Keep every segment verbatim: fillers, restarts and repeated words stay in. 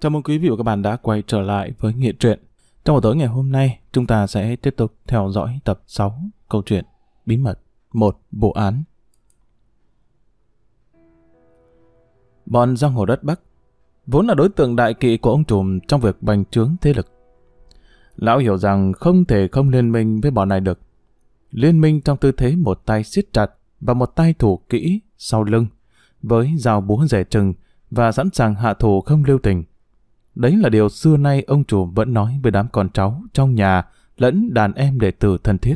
Chào mừng quý vị và các bạn đã quay trở lại với Nghiện Truyện. Trong buổi tối ngày hôm nay, chúng ta sẽ tiếp tục theo dõi tập sáu câu chuyện Bí mật một vụ án. Bọn giang hồ đất Bắc vốn là đối tượng đại kỵ của ông trùm trong việc bành trướng thế lực. Lão hiểu rằng không thể không liên minh với bọn này được. Liên minh trong tư thế một tay siết chặt và một tay thủ kỹ sau lưng, với dao búa rẻ chừng và sẵn sàng hạ thủ không lưu tình. Đấy là điều xưa nay ông trùm vẫn nói với đám con cháu trong nhà lẫn đàn em đệ tử thân thiết.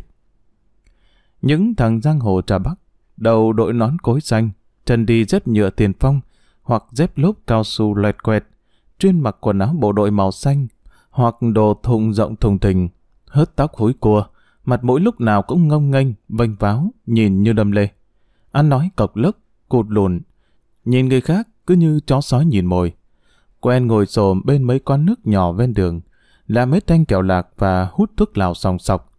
Những thằng giang hồ trà Bắc, đầu đội nón cối xanh, chân đi dép nhựa tiền phong hoặc dép lốp cao su loẹt quẹt, chuyên mặc quần áo bộ đội màu xanh hoặc đồ thụng rộng thùng thình, hớt tóc húi cua, mặt mũi lúc nào cũng ngông nghênh, vênh váo, nhìn như đâm lê. Ăn nói cộc lốc, cụt lùn, nhìn người khác cứ như chó sói nhìn mồi. Quen ngồi xổm bên mấy con nước nhỏ ven đường, làm mấy thanh kẹo lạc và hút thuốc lào sòng sọc,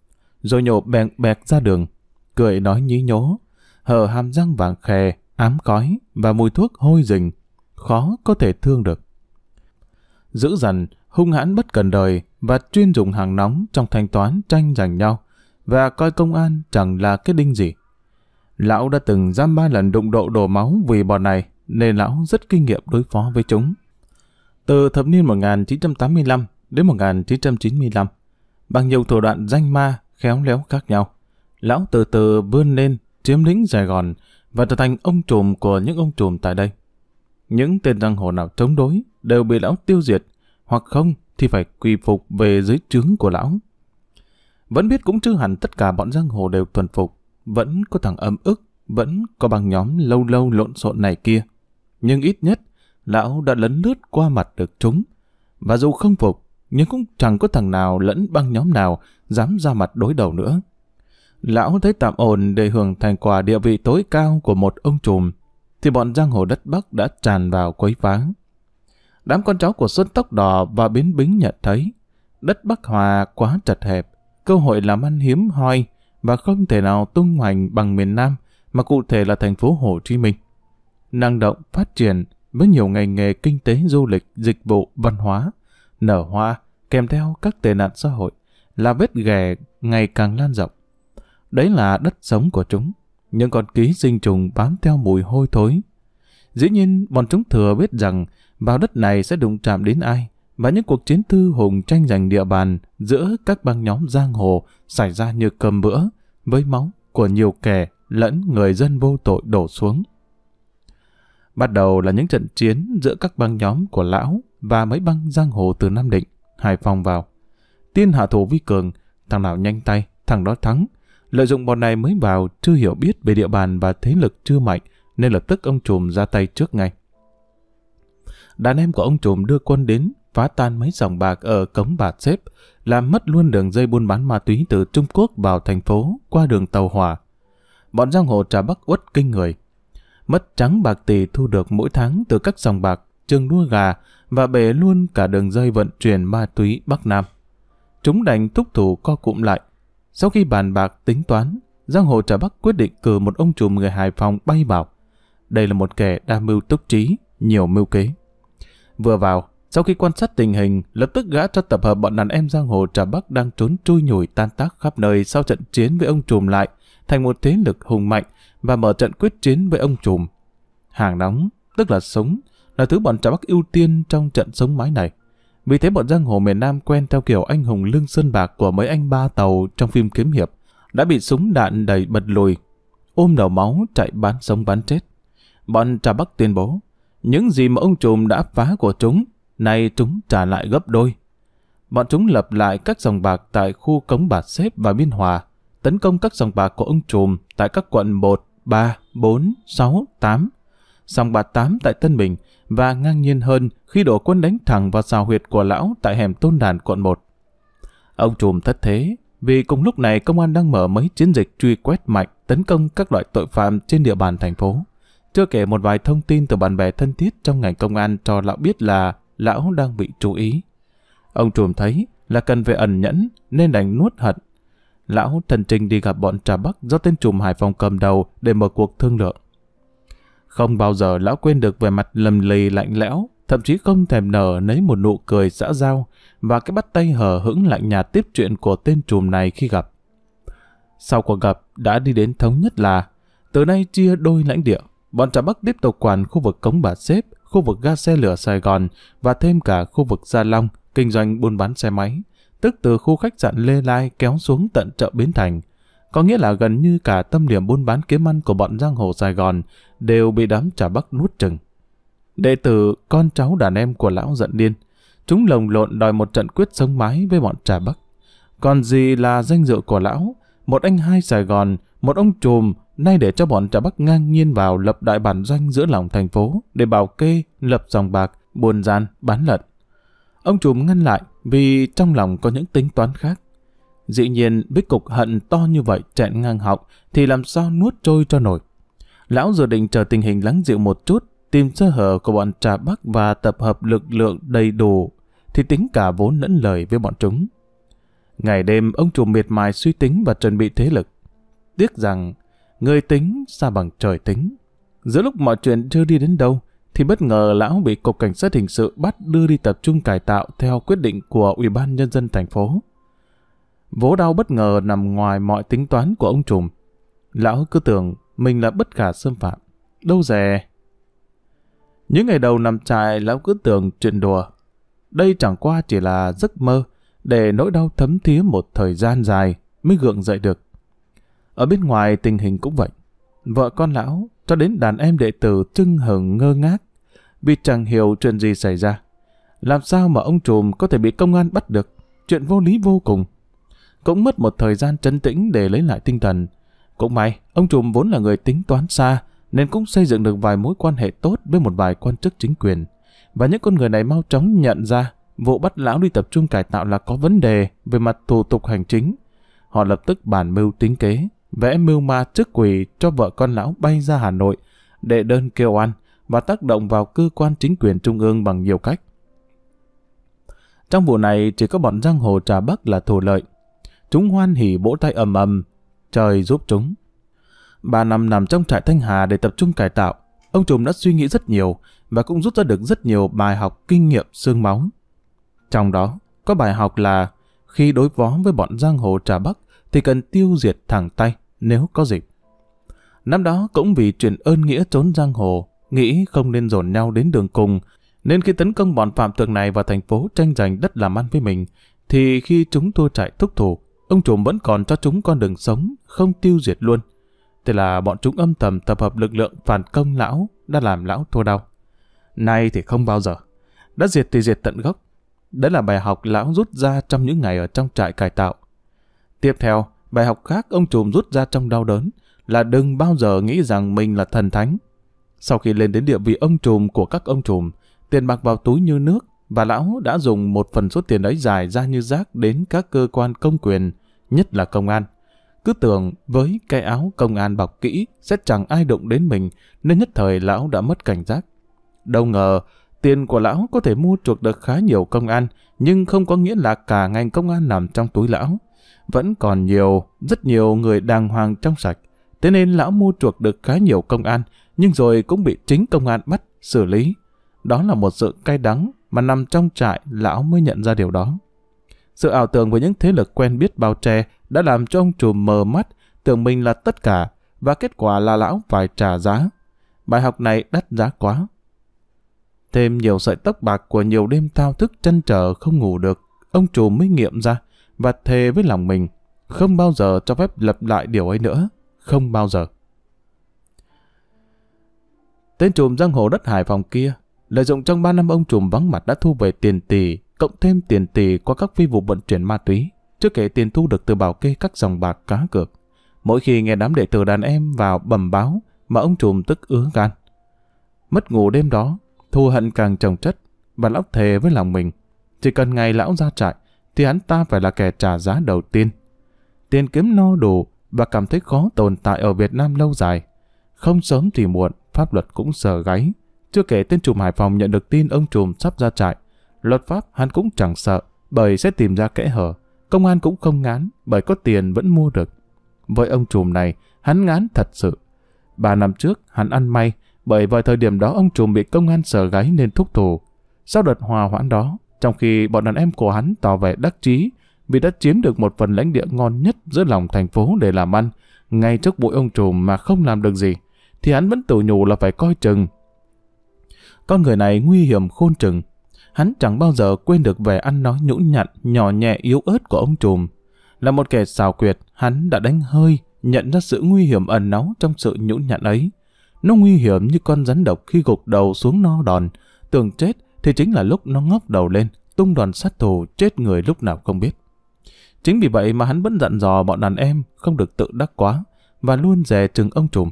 rồi nhổ bẹc bẹc ra đường, cười nói nhí nhố, hở hàm răng vàng khè, ám khói và mùi thuốc hôi rình, khó có thể thương được. Dữ dằn, hung hãn bất cần đời và chuyên dùng hàng nóng trong thanh toán tranh giành nhau, và coi công an chẳng là cái đinh gì. Lão đã từng giam ba lần đụng độ đổ máu vì bọn này, nên lão rất kinh nghiệm đối phó với chúng. Từ thập niên một nghìn chín trăm tám mươi lăm đến một nghìn chín trăm chín mươi lăm, bằng nhiều thủ đoạn danh ma khéo léo khác nhau, lão từ từ vươn lên chiếm lĩnh Sài Gòn và trở thành ông trùm của những ông trùm tại đây. Những tên giang hồ nào chống đối đều bị lão tiêu diệt, hoặc không thì phải quy phục về dưới trướng của lão. Vẫn biết cũng chưa hẳn tất cả bọn giang hồ đều thuần phục, vẫn có thằng âm ức, vẫn có băng nhóm lâu lâu lộn xộn này kia, nhưng ít nhất lão đã lấn lướt qua mặt được chúng, và dù không phục nhưng cũng chẳng có thằng nào lẫn băng nhóm nào dám ra mặt đối đầu nữa. Lão thấy tạm ổn để hưởng thành quả địa vị tối cao của một ông trùm, thì bọn giang hồ đất Bắc đã tràn vào quấy phá. Đám con cháu của Xuân Tóc Đỏ và Bến Bính nhận thấy đất Bắc Hòa quá chật hẹp, cơ hội làm ăn hiếm hoi và không thể nào tung hoành bằng miền Nam, mà cụ thể là thành phố Hồ Chí Minh, năng động phát triển với nhiều ngành nghề kinh tế, du lịch, dịch vụ, văn hóa nở hoa, kèm theo các tệ nạn xã hội là vết ghẻ ngày càng lan rộng. Đấy là đất sống của chúng, những con ký sinh trùng bám theo mùi hôi thối. Dĩ nhiên bọn chúng thừa biết rằng vào đất này sẽ đụng chạm đến ai, và những cuộc chiến thư hùng tranh giành địa bàn giữa các băng nhóm giang hồ xảy ra như cơm bữa, với máu của nhiều kẻ lẫn người dân vô tội đổ xuống. Bắt đầu là những trận chiến giữa các băng nhóm của lão và mấy băng giang hồ từ Nam Định, Hải Phòng vào. Tiên hạ thủ vi cường, thằng nào nhanh tay, thằng đó thắng. Lợi dụng bọn này mới vào chưa hiểu biết về địa bàn và thế lực chưa mạnh, nên lập tức ông trùm ra tay trước ngay. Đàn em của ông trùm đưa quân đến, phá tan mấy sòng bạc ở Cống Bà Xếp, làm mất luôn đường dây buôn bán ma túy từ Trung Quốc vào thành phố qua đường tàu hỏa. Bọn giang hồ trà Bắc uất kinh người. Mất trắng bạc tỷ thu được mỗi tháng từ các sòng bạc, trường đua gà và bể luôn cả đường dây vận chuyển ma túy Bắc Nam. Chúng đành thúc thủ co cụm lại. Sau khi bàn bạc tính toán, giang hồ trà Bắc quyết định cử một ông trùm người Hải Phòng bay vào. Đây là một kẻ đa mưu túc trí, nhiều mưu kế. Vừa vào, sau khi quan sát tình hình, lập tức gã cho tập hợp bọn đàn em giang hồ trà Bắc đang trốn chui nhủi tan tác khắp nơi sau trận chiến với ông trùm lại, thành một thế lực hùng mạnh và mở trận quyết chiến với ông trùm. Hàng nóng, tức là súng, là thứ bọn trà Bắc ưu tiên trong trận sống mái này. Vì thế bọn giang hồ miền Nam quen theo kiểu anh hùng lương sơn bạc của mấy anh ba tàu trong phim kiếm hiệp, đã bị súng đạn đẩy bật lùi, ôm đầu máu chạy bán sống bán chết. Bọn trà Bắc tuyên bố, những gì mà ông trùm đã phá của chúng, nay chúng trả lại gấp đôi. Bọn chúng lập lại các sòng bạc tại khu Cống Bà Xếp và Biên Hòa, tấn công các sòng bạc của ông trùm tại các quận một, ba, bốn, sáu, tám, sòng bạc tám tại Tân Bình, và ngang nhiên hơn khi đổ quân đánh thẳng vào sào huyệt của lão tại hẻm Tôn Đàn quận một. Ông trùm thất thế, vì cùng lúc này công an đang mở mấy chiến dịch truy quét mạnh tấn công các loại tội phạm trên địa bàn thành phố. Chưa kể một vài thông tin từ bạn bè thân thiết trong ngành công an cho lão biết là lão đang bị chú ý. Ông trùm thấy là cần phải ẩn nhẫn nên đành nuốt hận. Lão thần trình đi gặp bọn trà Bắc do tên trùm Hải Phòng cầm đầu để mở cuộc thương lượng. Không bao giờ lão quên được về mặt lầm lì lạnh lẽo, thậm chí không thèm nở nấy một nụ cười xã giao và cái bắt tay hờ hững lạnh nhạt tiếp chuyện của tên trùm này khi gặp. Sau cuộc gặp đã đi đến thống nhất là từ nay chia đôi lãnh địa, bọn Trà Bắc tiếp tục quản khu vực Cống Bà Xếp, khu vực ga xe lửa Sài Gòn và thêm cả khu vực Gia Long kinh doanh buôn bán xe máy, tức từ khu khách sạn Lê Lai kéo xuống tận chợ Bến Thành. Có nghĩa là gần như cả tâm điểm buôn bán kiếm ăn của bọn giang hồ Sài Gòn đều bị đám Trà Bắc nuốt chừng. Đệ tử, con cháu đàn em của lão giận điên, chúng lồng lộn đòi một trận quyết sống mái với bọn Trà Bắc. Còn gì là danh dự của lão, một anh hai Sài Gòn, một ông trùm, nay để cho bọn Trà Bắc ngang nhiên vào lập đại bản doanh giữa lòng thành phố để bảo kê, lập dòng bạc, buôn gian, bán lận. Ông trùm ngăn lại vì trong lòng có những tính toán khác. Dĩ nhiên, biết cục hận to như vậy chẹn ngang họng thì làm sao nuốt trôi cho nổi. Lão dự định chờ tình hình lắng dịu một chút, tìm sơ hở của bọn Trà Bắc và tập hợp lực lượng đầy đủ thì tính cả vốn lẫn lời với bọn chúng. Ngày đêm ông trùm miệt mài suy tính và chuẩn bị thế lực. Tiếc rằng người tính xa bằng trời tính. Giữa lúc mọi chuyện chưa đi đến đâu thì bất ngờ lão bị cục cảnh sát hình sự bắt đưa đi tập trung cải tạo theo quyết định của Ủy ban Nhân dân thành phố. Vố đau bất ngờ nằm ngoài mọi tính toán của ông trùm. Lão cứ tưởng mình là bất khả xâm phạm. Đâu dè. Những ngày đầu nằm trại lão cứ tưởng chuyện đùa. Đây chẳng qua chỉ là giấc mơ, để nỗi đau thấm thía một thời gian dài mới gượng dậy được. Ở bên ngoài tình hình cũng vậy. Vợ con lão cho đến đàn em đệ tử trưng hửng ngơ ngác vì chẳng hiểu chuyện gì xảy ra. Làm sao mà ông trùm có thể bị công an bắt được? Chuyện vô lý vô cùng. Cũng mất một thời gian trấn tĩnh để lấy lại tinh thần. Cũng may, ông trùm vốn là người tính toán xa, nên cũng xây dựng được vài mối quan hệ tốt với một vài quan chức chính quyền. Và những con người này mau chóng nhận ra vụ bắt lão đi tập trung cải tạo là có vấn đề về mặt thủ tục hành chính. Họ lập tức bàn mưu tính kế, vẽ mưu ma trước quỷ cho vợ con lão bay ra Hà Nội, đệ đơn kêu oan và tác động vào cơ quan chính quyền trung ương bằng nhiều cách. Trong vụ này chỉ có bọn giang hồ Trà Bắc là thù lợi. Chúng hoan hỉ vỗ tay ầm ầm, trời giúp chúng. Ba năm nằm trong trại Thanh Hà để tập trung cải tạo, ông trùm đã suy nghĩ rất nhiều và cũng rút ra được rất nhiều bài học kinh nghiệm xương máu. Trong đó, có bài học là khi đối phó với bọn giang hồ Trà Bắc thì cần tiêu diệt thẳng tay nếu có dịp. Năm đó cũng vì chuyện ơn nghĩa trốn giang hồ, nghĩ không nên dồn nhau đến đường cùng, nên khi tấn công bọn phạm tượng này vào thành phố tranh giành đất làm ăn với mình, thì khi chúng tôi chạy thúc thủ, ông trùm vẫn còn cho chúng con đường sống, không tiêu diệt luôn. Thế là bọn chúng âm thầm tập hợp lực lượng phản công lão, đã làm lão thua đau. Nay thì không bao giờ. Đã diệt thì diệt tận gốc. Đấy là bài học lão rút ra trong những ngày ở trong trại cải tạo. Tiếp theo, bài học khác ông trùm rút ra trong đau đớn là đừng bao giờ nghĩ rằng mình là thần thánh. Sau khi lên đến địa vị ông trùm của các ông trùm, tiền bạc vào túi như nước, và lão đã dùng một phần số tiền ấy giải ra như rác đến các cơ quan công quyền, nhất là công an. Cứ tưởng với cái áo công an bọc kỹ sẽ chẳng ai đụng đến mình, nên nhất thời lão đã mất cảnh giác. Đâu ngờ, tiền của lão có thể mua chuộc được khá nhiều công an, nhưng không có nghĩa là cả ngành công an nằm trong túi lão. Vẫn còn nhiều, rất nhiều người đàng hoàng trong sạch. Thế nên lão mua chuộc được khá nhiều công an, nhưng rồi cũng bị chính công an bắt, xử lý. Đó là một sự cay đắng mà nằm trong trại lão mới nhận ra điều đó. Sự ảo tưởng với những thế lực quen biết bao che đã làm cho ông trùm mờ mắt, tưởng mình là tất cả, và kết quả là lão phải trả giá. Bài học này đắt giá quá. Thêm nhiều sợi tóc bạc của nhiều đêm thao thức trăn trở không ngủ được, ông trùm mới nghiệm ra và thề với lòng mình, không bao giờ cho phép lặp lại điều ấy nữa, không bao giờ. Tên trùm giang hồ đất Hải Phòng kia, lợi dụng trong ba năm ông trùm vắng mặt đã thu về tiền tỷ, cộng thêm tiền tỷ qua các phi vụ vận chuyển ma túy, chưa kể tiền thu được từ bảo kê các dòng bạc cá cược. Mỗi khi nghe đám đệ tử đàn em vào bẩm báo mà ông trùm tức ứa gan. Mất ngủ đêm đó, thù hận càng chồng chất, và lão thề với lòng mình, chỉ cần ngày lão ra trại thì hắn ta phải là kẻ trả giá đầu tiên. Tiền kiếm no đủ và cảm thấy khó tồn tại ở Việt Nam lâu dài. Không sớm thì muộn, pháp luật cũng sờ gáy. Chưa kể tên trùm Hải Phòng nhận được tin ông trùm sắp ra trại, luật pháp hắn cũng chẳng sợ bởi sẽ tìm ra kẽ hở. Công an cũng không ngán bởi có tiền vẫn mua được. Với ông trùm này, hắn ngán thật sự. Ba năm trước, hắn ăn may bởi vào thời điểm đó ông trùm bị công an sờ gáy nên thúc thủ. Sau đợt hòa hoãn đó, trong khi bọn đàn em của hắn tỏ vẻ đắc chí vì đã chiếm được một phần lãnh địa ngon nhất giữa lòng thành phố để làm ăn, ngay trước bụi ông trùm mà không làm được gì, thì hắn vẫn tự nhủ là phải coi chừng. Con người này nguy hiểm khôn chừng. Hắn chẳng bao giờ quên được vẻ ăn nói nhũn nhặn, nhỏ nhẹ yếu ớt của ông trùm. Là một kẻ xảo quyệt, hắn đã đánh hơi, nhận ra sự nguy hiểm ẩn náu trong sự nhũn nhặn ấy. Nó nguy hiểm như con rắn độc khi gục đầu xuống no đòn, tưởng chết thì chính là lúc nó ngóc đầu lên, tung đòn sát thủ chết người lúc nào không biết. Chính vì vậy mà hắn vẫn dặn dò bọn đàn em không được tự đắc quá và luôn dè chừng ông trùm.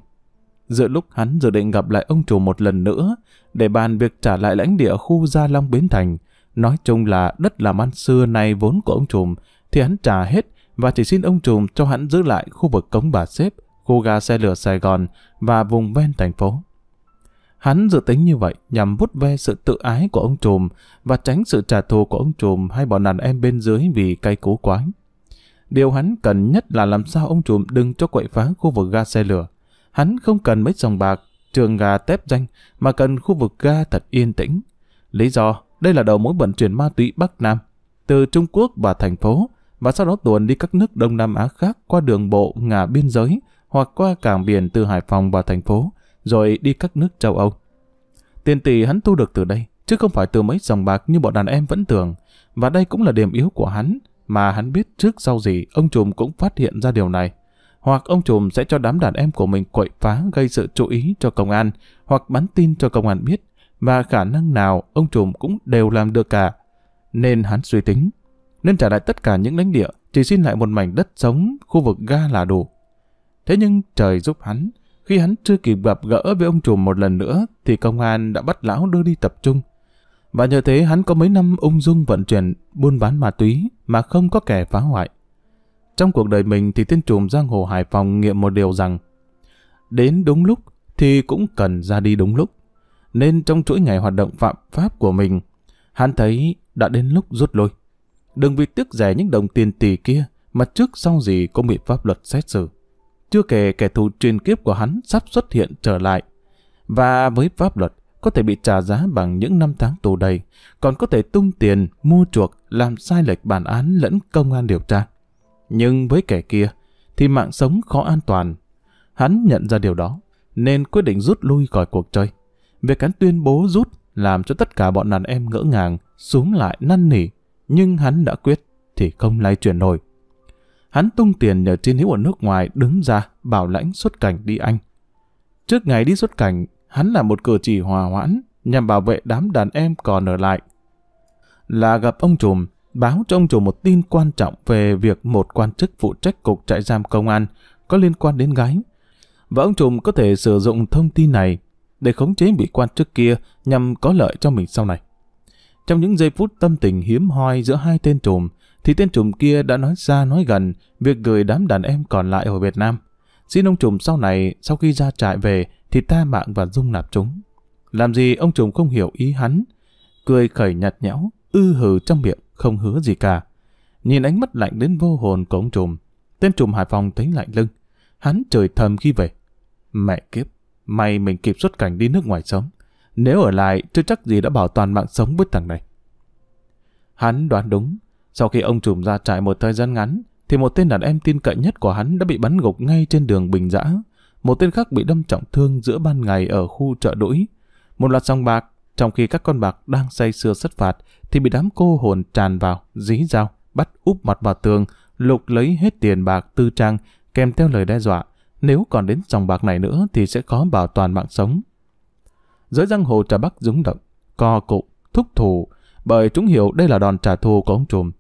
Giữa lúc hắn dự định gặp lại ông trùm một lần nữa để bàn việc trả lại lãnh địa khu Gia Long Bến Thành, nói chung là đất làm ăn xưa nay vốn của ông trùm, thì hắn trả hết và chỉ xin ông trùm cho hắn giữ lại khu vực Cống Bà Xếp, khu ga xe lửa Sài Gòn và vùng ven thành phố. Hắn dự tính như vậy nhằm vút ve sự tự ái của ông trùm và tránh sự trả thù của ông trùm hay bọn đàn em bên dưới vì cay cú quái. Điều hắn cần nhất là làm sao ông trùm đừng cho quậy phá khu vực ga xe lửa. Hắn không cần mấy sòng bạc, trường gà tép danh mà cần khu vực ga thật yên tĩnh. Lý do, đây là đầu mối vận chuyển ma túy Bắc Nam, từ Trung Quốc và thành phố, và sau đó tuồn đi các nước Đông Nam Á khác qua đường bộ ngả biên giới hoặc qua cảng biển từ Hải Phòng và thành phố, rồi đi các nước châu Âu. Tiền tỷ hắn thu được từ đây, chứ không phải từ mấy sòng bạc như bọn đàn em vẫn tưởng, và đây cũng là điểm yếu của hắn, mà hắn biết trước sau gì ông trùm cũng phát hiện ra điều này. Hoặc ông trùm sẽ cho đám đàn em của mình quậy phá gây sự chú ý cho công an, hoặc bắn tin cho công an biết, và khả năng nào ông trùm cũng đều làm được cả. Nên hắn suy tính, nên trả lại tất cả những lãnh địa, chỉ xin lại một mảnh đất sống, khu vực ga là đủ. Thế nhưng trời giúp hắn, khi hắn chưa kịp gặp gỡ với ông trùm một lần nữa, thì công an đã bắt lão đưa đi tập trung. Và nhờ thế hắn có mấy năm ung dung vận chuyển, buôn bán ma túy mà không có kẻ phá hoại. Trong cuộc đời mình thì tên trùm giang hồ Hải Phòng nghiệm một điều rằng đến đúng lúc thì cũng cần ra đi đúng lúc. Nên trong chuỗi ngày hoạt động phạm pháp của mình, hắn thấy đã đến lúc rút lui. Đừng vì tiếc rẻ những đồng tiền tỷ kia mà trước sau gì cũng bị pháp luật xét xử. Chưa kể kẻ thù truyền kiếp của hắn sắp xuất hiện trở lại. Và với pháp luật có thể bị trả giá bằng những năm tháng tù đầy, còn có thể tung tiền, mua chuộc, làm sai lệch bản án lẫn công an điều tra. Nhưng với kẻ kia thì mạng sống khó an toàn. Hắn nhận ra điều đó nên quyết định rút lui khỏi cuộc chơi. Việc hắn tuyên bố rút làm cho tất cả bọn đàn em ngỡ ngàng, xúm lại năn nỉ. Nhưng hắn đã quyết thì không lay chuyển nổi. Hắn tung tiền nhờ chiến hữu ở nước ngoài đứng ra bảo lãnh xuất cảnh đi Anh. Trước ngày đi xuất cảnh, hắn làm một cử chỉ hòa hoãn nhằm bảo vệ đám đàn em còn ở lại, là gặp ông trùm, báo cho ông trùm một tin quan trọng về việc một quan chức phụ trách cục trại giam công an có liên quan đến gái, và ông trùm có thể sử dụng thông tin này để khống chế vị quan chức kia nhằm có lợi cho mình sau này. Trong những giây phút tâm tình hiếm hoi giữa hai tên trùm, thì tên trùm kia đã nói xa nói gần việc gửi đám đàn em còn lại ở Việt Nam, xin ông trùm sau này sau khi ra trại về thì tha mạng và dung nạp chúng. Làm gì ông trùm không hiểu ý hắn, cười khẩy nhạt nhẽo, ư hừ trong miệng, không hứa gì cả. Nhìn ánh mắt lạnh đến vô hồn của ông trùm, tên trùm Hải Phòng thấy lạnh lưng. Hắn chửi thầm khi về, mẹ kiếp, may mình kịp xuất cảnh đi nước ngoài sớm, nếu ở lại chưa chắc gì đã bảo toàn mạng sống với thằng này. Hắn đoán đúng. Sau khi ông trùm ra trại một thời gian ngắn, thì một tên đàn em tin cậy nhất của hắn đã bị bắn gục ngay trên đường Bình Dã, một tên khác bị đâm trọng thương giữa ban ngày ở khu chợ đũi. Một loạt sòng bạc, trong khi các con bạc đang say sưa sất phạt, thì bị đám cô hồn tràn vào, dí dao, bắt úp mặt vào tường, lục lấy hết tiền bạc tư trang, kèm theo lời đe dọa, nếu còn đến sòng bạc này nữa thì sẽ khó bảo toàn mạng sống. Giới giang hồ Trà Bắc rúng động, co cụm, thúc thủ, bởi chúng hiểu đây là đòn trả thù của ông trùm.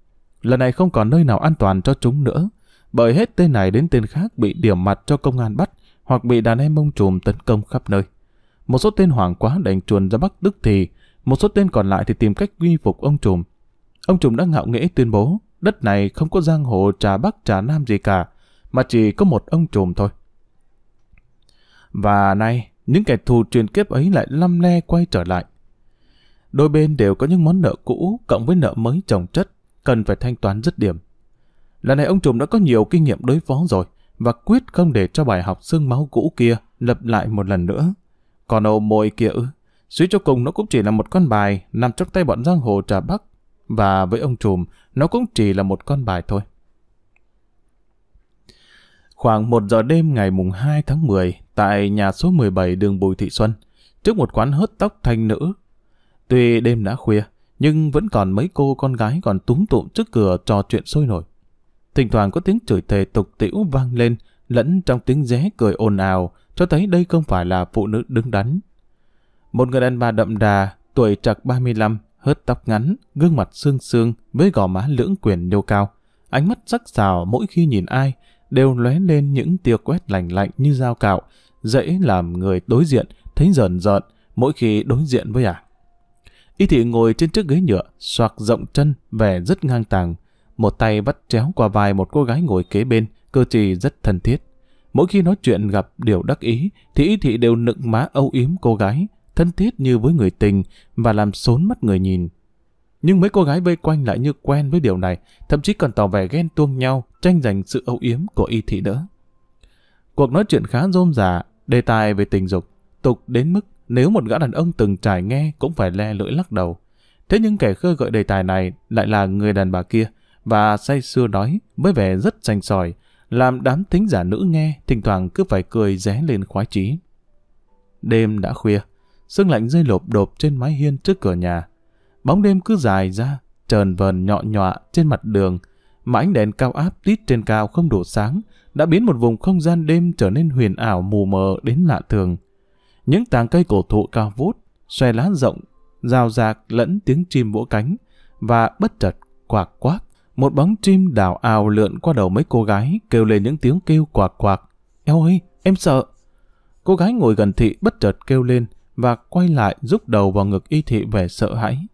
Lần này không còn nơi nào an toàn cho chúng nữa, bởi hết tên này đến tên khác bị điểm mặt cho công an bắt, hoặc bị đàn em ông trùm tấn công khắp nơi. Một số tên hoảng quá đành chuồn ra Bắc tức thì, một số tên còn lại thì tìm cách quy phục ông trùm. Ông trùm đã ngạo nghễ tuyên bố, đất này không có giang hồ Trà Bắc Trà Nam gì cả, mà chỉ có một ông trùm thôi. Và nay, những kẻ thù truyền kiếp ấy lại lăm le quay trở lại. Đôi bên đều có những món nợ cũ cộng với nợ mới chồng chất, cần phải thanh toán dứt điểm. Lần này ông trùm đã có nhiều kinh nghiệm đối phó rồi, và quyết không để cho bài học xương máu cũ kia lặp lại một lần nữa. Còn ô môi kia ư, Suy cho cùng nó cũng chỉ là một con bài nằm trong tay bọn giang hồ Trà Bắc, và với ông Trùm nó cũng chỉ là một con bài thôi. Khoảng một giờ đêm ngày mùng hai tháng mười, tại nhà số mười bảy đường Bùi Thị Xuân, trước một quán hớt tóc thanh nữ. Tuy đêm đã khuya, nhưng vẫn còn mấy cô con gái còn túm tụm trước cửa trò chuyện sôi nổi. Thỉnh thoảng có tiếng chửi thề tục tĩu vang lên, lẫn trong tiếng ré cười ồn ào, cho thấy đây không phải là phụ nữ đứng đắn. Một người đàn bà đậm đà, tuổi trạc ba mươi lăm, hớt tóc ngắn, gương mặt sương sương với gò má lưỡng quyển nhô cao. Ánh mắt sắc sảo mỗi khi nhìn ai, đều lóe lên những tia quét lành lạnh như dao cạo, dễ làm người đối diện thấy rờn rợn mỗi khi đối diện với ả. À. Y Thị ngồi trên chiếc ghế nhựa, xoạc rộng chân, vẻ rất ngang tàng. Một tay vắt chéo qua vai một cô gái ngồi kế bên, cơ trì rất thân thiết. Mỗi khi nói chuyện gặp điều đắc ý, thì Y Thị đều nựng má âu yếm cô gái, thân thiết như với người tình và làm sốn mắt người nhìn. Nhưng mấy cô gái vây quanh lại như quen với điều này, thậm chí còn tỏ vẻ ghen tuông nhau, tranh giành sự âu yếm của Y Thị đỡ. Cuộc nói chuyện khá rôm rả, đề tài về tình dục, tục đến mức nếu một gã đàn ông từng trải nghe cũng phải le lưỡi lắc đầu. Thế nhưng kẻ khơi gợi đề tài này lại là người đàn bà kia, và say sưa nói với vẻ rất sành sỏi, làm đám thính giả nữ nghe thỉnh thoảng cứ phải cười ré lên khoái chí. Đêm đã khuya, sương lạnh rơi lộp độp trên mái hiên trước cửa nhà. Bóng đêm cứ dài ra, trờn vờn nhọ nhọa trên mặt đường, mà ánh đèn cao áp tít trên cao không đủ sáng, đã biến một vùng không gian đêm trở nên huyền ảo mù mờ đến lạ thường. Những tàng cây cổ thụ cao vút, xòe lá rộng, rào rạc lẫn tiếng chim vỗ cánh, và bất chợt quạc quác, một bóng chim đảo ào lượn qua đầu mấy cô gái, kêu lên những tiếng kêu quạc quạc. Eo ơi, em sợ! Cô gái ngồi gần Thị bất chợt kêu lên và quay lại rúc đầu vào ngực Y Thị vẻ sợ hãi.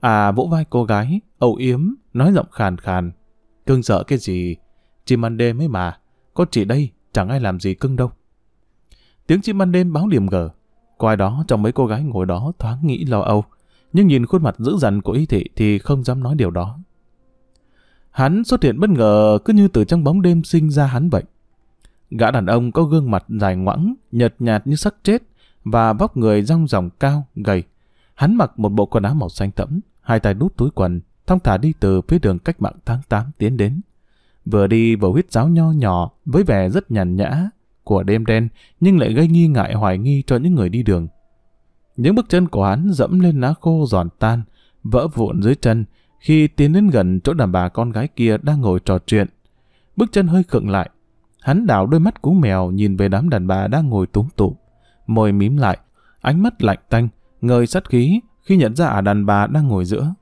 À vỗ vai cô gái, âu yếm, nói giọng khàn khàn. Cưng sợ cái gì? Chim ăn đêm ấy mà, có chị đây, chẳng ai làm gì cưng đâu. Tiếng chim ban đêm báo điểm gở. Có ai đó trong mấy cô gái ngồi đó thoáng nghĩ lo âu, nhưng nhìn khuôn mặt dữ dằn của Y Thị thì không dám nói điều đó. Hắn xuất hiện bất ngờ, cứ như từ trong bóng đêm sinh ra hắn vậy. Gã đàn ông có gương mặt dài ngoẵng, nhợt nhạt như xác chết, và vóc người dong dỏng cao, gầy. Hắn mặc một bộ quần áo màu xanh thẫm, hai tay đút túi quần, thong thả đi từ phía đường Cách Mạng Tháng Tám tiến đến. Vừa đi vừa huýt sáo nho nhỏ với vẻ rất nhàn nhã của đêm đen, nhưng lại gây nghi ngại hoài nghi cho những người đi đường. Những bước chân của hắn dẫm lên lá khô giòn tan, vỡ vụn dưới chân khi tiến đến gần chỗ đàn bà con gái kia đang ngồi trò chuyện. Bước chân hơi khựng lại, hắn đảo đôi mắt cú mèo nhìn về đám đàn bà đang ngồi túm tụm, môi mím lại, ánh mắt lạnh tanh, ngời sát khí khi nhận ra ả đàn bà đang ngồi giữa.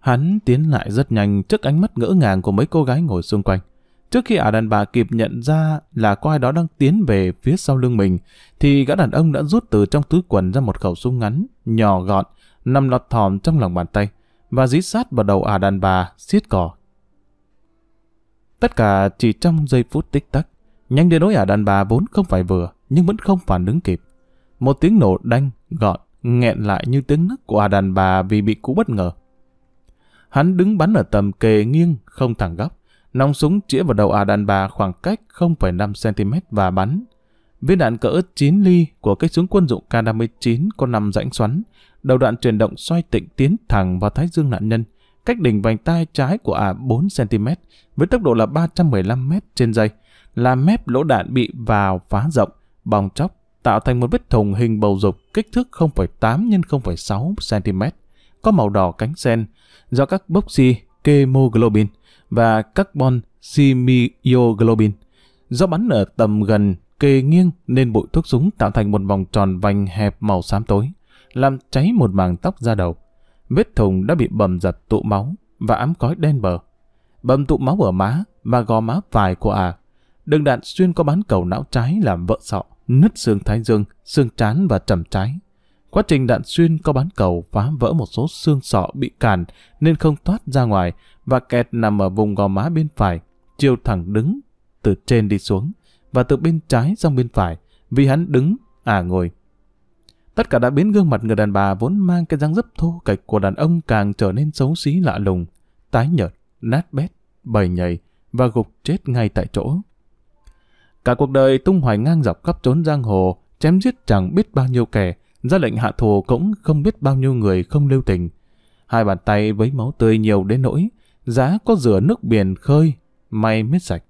Hắn tiến lại rất nhanh trước ánh mắt ngỡ ngàng của mấy cô gái ngồi xung quanh. Trước khi ả đàn bà kịp nhận ra là có ai đó đang tiến về phía sau lưng mình, thì gã đàn ông đã rút từ trong túi quần ra một khẩu súng ngắn, nhỏ gọn, nằm lọt thỏm trong lòng bàn tay, và dí sát vào đầu ả đàn bà, xiết cỏ. Tất cả chỉ trong giây phút tích tắc, nhanh đến nỗi ả đàn bà vốn không phải vừa, nhưng vẫn không phản ứng kịp. Một tiếng nổ đanh, gọn, nghẹn lại như tiếng nấc của ả đàn bà vì bị cú bất ngờ. Hắn đứng bắn ở tầm kề nghiêng, không thẳng góc. Nòng súng chĩa vào đầu ả đàn bà khoảng cách không phẩy năm xăng-ti-mét và bắn. Viên đạn cỡ chín ly của cái súng quân dụng K năm mươi chín có năm rãnh xoắn, đầu đạn chuyển động xoay tịnh tiến thẳng vào thái dương nạn nhân, cách đỉnh vành tai trái của ả bốn xăng-ti-mét với tốc độ là ba trăm mười lăm mét trên giây, làm mép lỗ đạn bị vào phá rộng, bong tróc, tạo thành một vết thùng hình bầu dục kích thước không phẩy tám nhân không phẩy sáu xăng-ti-mét, có màu đỏ cánh sen do các boxy hemoglobin và carbon simioglobin. Do bắn ở tầm gần kề nghiêng nên bụi thuốc súng tạo thành một vòng tròn vành hẹp màu xám tối, làm cháy một mảng tóc ra đầu. Vết thùng đã bị bầm dập tụ máu và ám khói đen bờ. Bầm tụ máu ở má và gò má phải của ả. À. Đường đạn xuyên qua bán cầu não trái làm vỡ sọ, nứt xương thái dương, xương trán và trầm trái. Quá trình đạn xuyên qua bán cầu phá vỡ một số xương sọ bị cản nên không thoát ra ngoài và kẹt nằm ở vùng gò má bên phải, chiều thẳng đứng, từ trên đi xuống, và từ bên trái sang bên phải, vì hắn đứng, à ngồi. Tất cả đã biến gương mặt người đàn bà vốn mang cái dáng dấp thô kệch của đàn ông càng trở nên xấu xí lạ lùng, tái nhợt, nát bét, bầy nhầy, và gục chết ngay tại chỗ. Cả cuộc đời tung hoành ngang dọc khắp trốn giang hồ, chém giết chẳng biết bao nhiêu kẻ, ra lệnh hạ thù cũng không biết bao nhiêu người không lưu tình. Hai bàn tay với máu tươi nhiều đến nỗi giá có rửa nước biển khơi may miết sạch.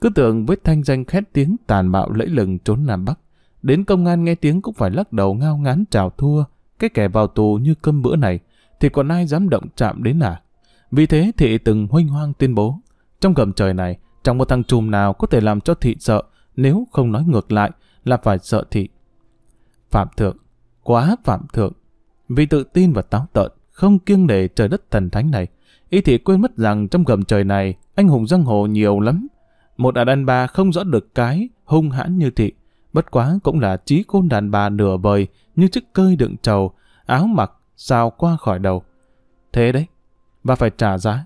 Cứ tưởng với thanh danh khét tiếng tàn bạo lẫy lừng trốn Nam Bắc, đến công an nghe tiếng cũng phải lắc đầu ngao ngán chào thua. Cái kẻ vào tù như cơm bữa này thì còn ai dám động chạm đến à? Vì thế Thị từng huênh hoang tuyên bố, trong gầm trời này chẳng một thằng trùm nào có thể làm cho Thị sợ, nếu không nói ngược lại là phải sợ Thị. Phạm thượng, quá phạm thượng. Vì tự tin và táo tợn, không kiêng nể trời đất thần thánh này, Y Thị quên mất rằng trong gầm trời này anh hùng giang hồ nhiều lắm. Một đàn đàn bà không rõ được cái hung hãn như Thị, bất quá cũng là trí khôn đàn bà nửa vời như chiếc cơi đựng trầu, áo mặc xào qua khỏi đầu. Thế đấy, và phải trả giá.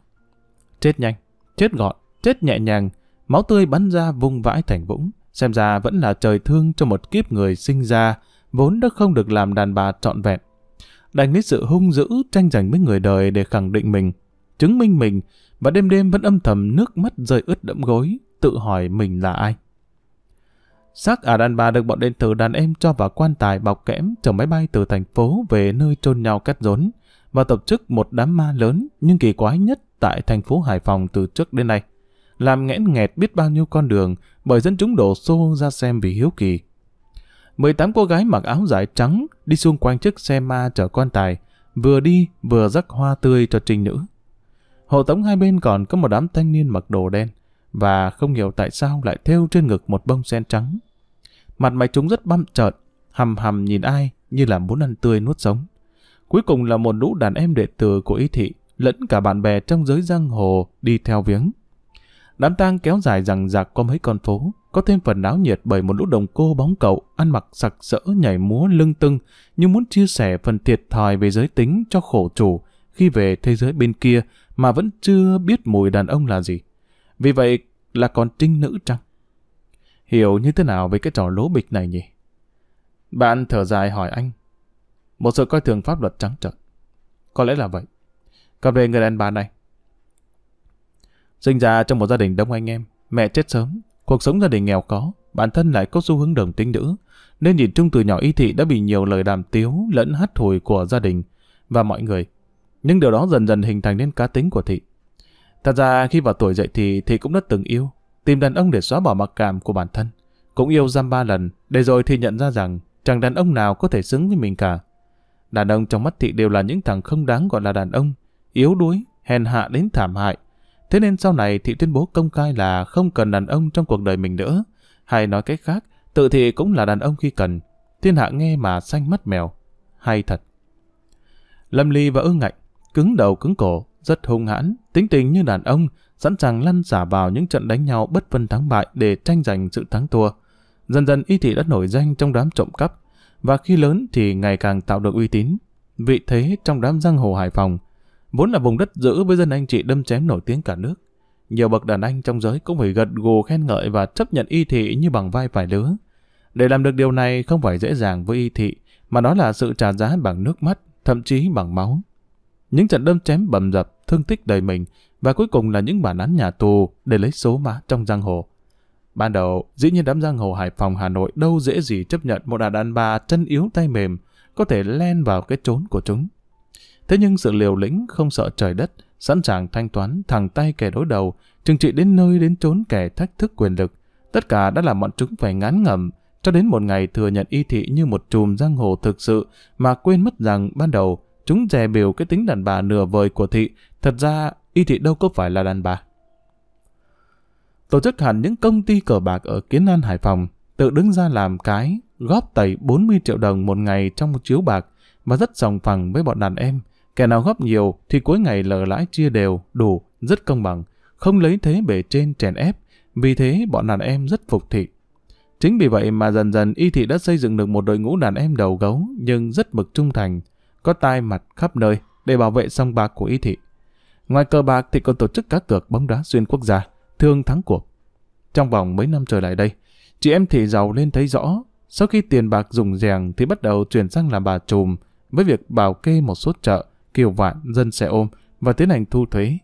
Chết nhanh, chết gọn, chết nhẹ nhàng, máu tươi bắn ra vung vãi thành vũng. Xem ra vẫn là trời thương cho một kiếp người sinh ra vốn đã không được làm đàn bà trọn vẹn. Đành lấy sự hung dữ tranh giành với người đời để khẳng định mình, chứng minh mình, và đêm đêm vẫn âm thầm nước mắt rơi ướt đẫm gối, tự hỏi mình là ai. Xác ả đàn bà được bọn đệ tử đàn em cho vào quan tài bọc kẽm chở máy bay từ thành phố về nơi chôn nhau cắt rốn, và tổ chức một đám ma lớn nhưng kỳ quái nhất tại thành phố Hải Phòng từ trước đến nay, làm nghẽn nghẹt biết bao nhiêu con đường bởi dân chúng đổ xô ra xem vì hiếu kỳ. mười tám cô gái mặc áo dài trắng đi xung quanh chiếc xe ma chở quan tài, vừa đi vừa rắc hoa tươi cho trinh nữ. Hộ tống hai bên còn có một đám thanh niên mặc đồ đen, và không hiểu tại sao lại thêu trên ngực một bông sen trắng. Mặt mày chúng rất băm trợn, hầm hầm nhìn ai như là muốn ăn tươi nuốt sống. Cuối cùng là một lũ đàn em đệ tử của Y Thị lẫn cả bạn bè trong giới giang hồ đi theo viếng. Đám tang kéo dài rằng rạc qua mấy con phố, có thêm phần náo nhiệt bởi một lũ đồng cô bóng cậu ăn mặc sặc sỡ nhảy múa lưng tưng như muốn chia sẻ phần thiệt thòi về giới tính cho khổ chủ khi về thế giới bên kia mà vẫn chưa biết mùi đàn ông là gì. Vì vậy là còn trinh nữ trăng. Hiểu như thế nào về cái trò lố bịch này nhỉ? Bạn thở dài hỏi anh. Một sự coi thường pháp luật trắng trợn. Có lẽ là vậy. Còn về người đàn bà này, sinh ra trong một gia đình đông anh em, mẹ chết sớm, cuộc sống gia đình nghèo khó, bản thân lại có xu hướng đồng tính nữ, nên nhìn chung từ nhỏ Y Thị đã bị nhiều lời đàm tiếu lẫn hắt hủi của gia đình và mọi người. Nhưng điều đó dần dần hình thành nên cá tính của Thị. Thật ra khi vào tuổi dậy thì Thị cũng đã từng yêu, tìm đàn ông để xóa bỏ mặc cảm của bản thân. Cũng yêu dăm ba lần, để rồi Thị nhận ra rằng chẳng đàn ông nào có thể xứng với mình cả. Đàn ông trong mắt Thị đều là những thằng không đáng gọi là đàn ông, yếu đuối, hèn hạ đến thảm hại. Thế nên sau này Thị tuyên bố công khai là không cần đàn ông trong cuộc đời mình nữa. Hay nói cách khác, tự Thị cũng là đàn ông khi cần. Thiên hạ nghe mà xanh mắt mèo. Hay thật. Lâm ly và ương ngạnh, cứng đầu cứng cổ, rất hung hãn, tính tình như đàn ông, sẵn sàng lăn xả vào những trận đánh nhau bất phân thắng bại để tranh giành sự thắng thua. Dần dần Y Thị đã nổi danh trong đám trộm cắp, và khi lớn thì ngày càng tạo được uy tín, vị thế trong đám giang hồ Hải Phòng, vốn là vùng đất giữ với dân anh chị đâm chém nổi tiếng cả nước. Nhiều bậc đàn anh trong giới cũng phải gật gù khen ngợi và chấp nhận Y Thị như bằng vai phải lứa. Để làm được điều này không phải dễ dàng với Y Thị, mà đó là sự trả giá bằng nước mắt, thậm chí bằng máu. Những trận đâm chém bầm dập, thương tích đời mình, và cuối cùng là những bản án nhà tù để lấy số má trong giang hồ. Ban đầu, dĩ nhiên đám giang hồ Hải Phòng Hà Nội đâu dễ gì chấp nhận một đàn đàn bà chân yếu tay mềm có thể len vào cái trốn của chúng. Thế nhưng sự liều lĩnh không sợ trời đất, sẵn sàng thanh toán thẳng tay kẻ đối đầu, trừng trị đến nơi đến trốn kẻ thách thức quyền lực, tất cả đã làm bọn chúng phải ngán ngẩm, cho đến một ngày thừa nhận Y Thị như một trùm giang hồ thực sự mà quên mất rằng ban đầu chúng dè bỉu cái tính đàn bà nửa vời của Thị. Thật ra Y Thị đâu có phải là đàn bà. Tổ chức hẳn những công ty cờ bạc ở Kiến An, Hải Phòng, tự đứng ra làm cái, góp tẩy bốn mươi triệu đồng một ngày trong một chiếu bạc, và rất sòng phẳng với bọn đàn em. Kẻ nào góp nhiều thì cuối ngày lờ lãi chia đều, đủ, rất công bằng, không lấy thế bề trên chèn ép. Vì thế bọn đàn em rất phục Thị. Chính vì vậy mà dần dần Y Thị đã xây dựng được một đội ngũ đàn em đầu gấu nhưng rất mực trung thành, có tai mặt khắp nơi để bảo vệ sòng bạc của Y Thị. Ngoài cờ bạc thì còn tổ chức cá cược bóng đá xuyên quốc gia, thường thắng cuộc. Trong vòng mấy năm trở lại đây, chị em Thị giàu lên thấy rõ, sau khi tiền bạc dùng rèng thì bắt đầu chuyển sang làm bà trùm với việc bảo kê một số chợ, kiều vạn, dân xe ôm và tiến hành thu thuế.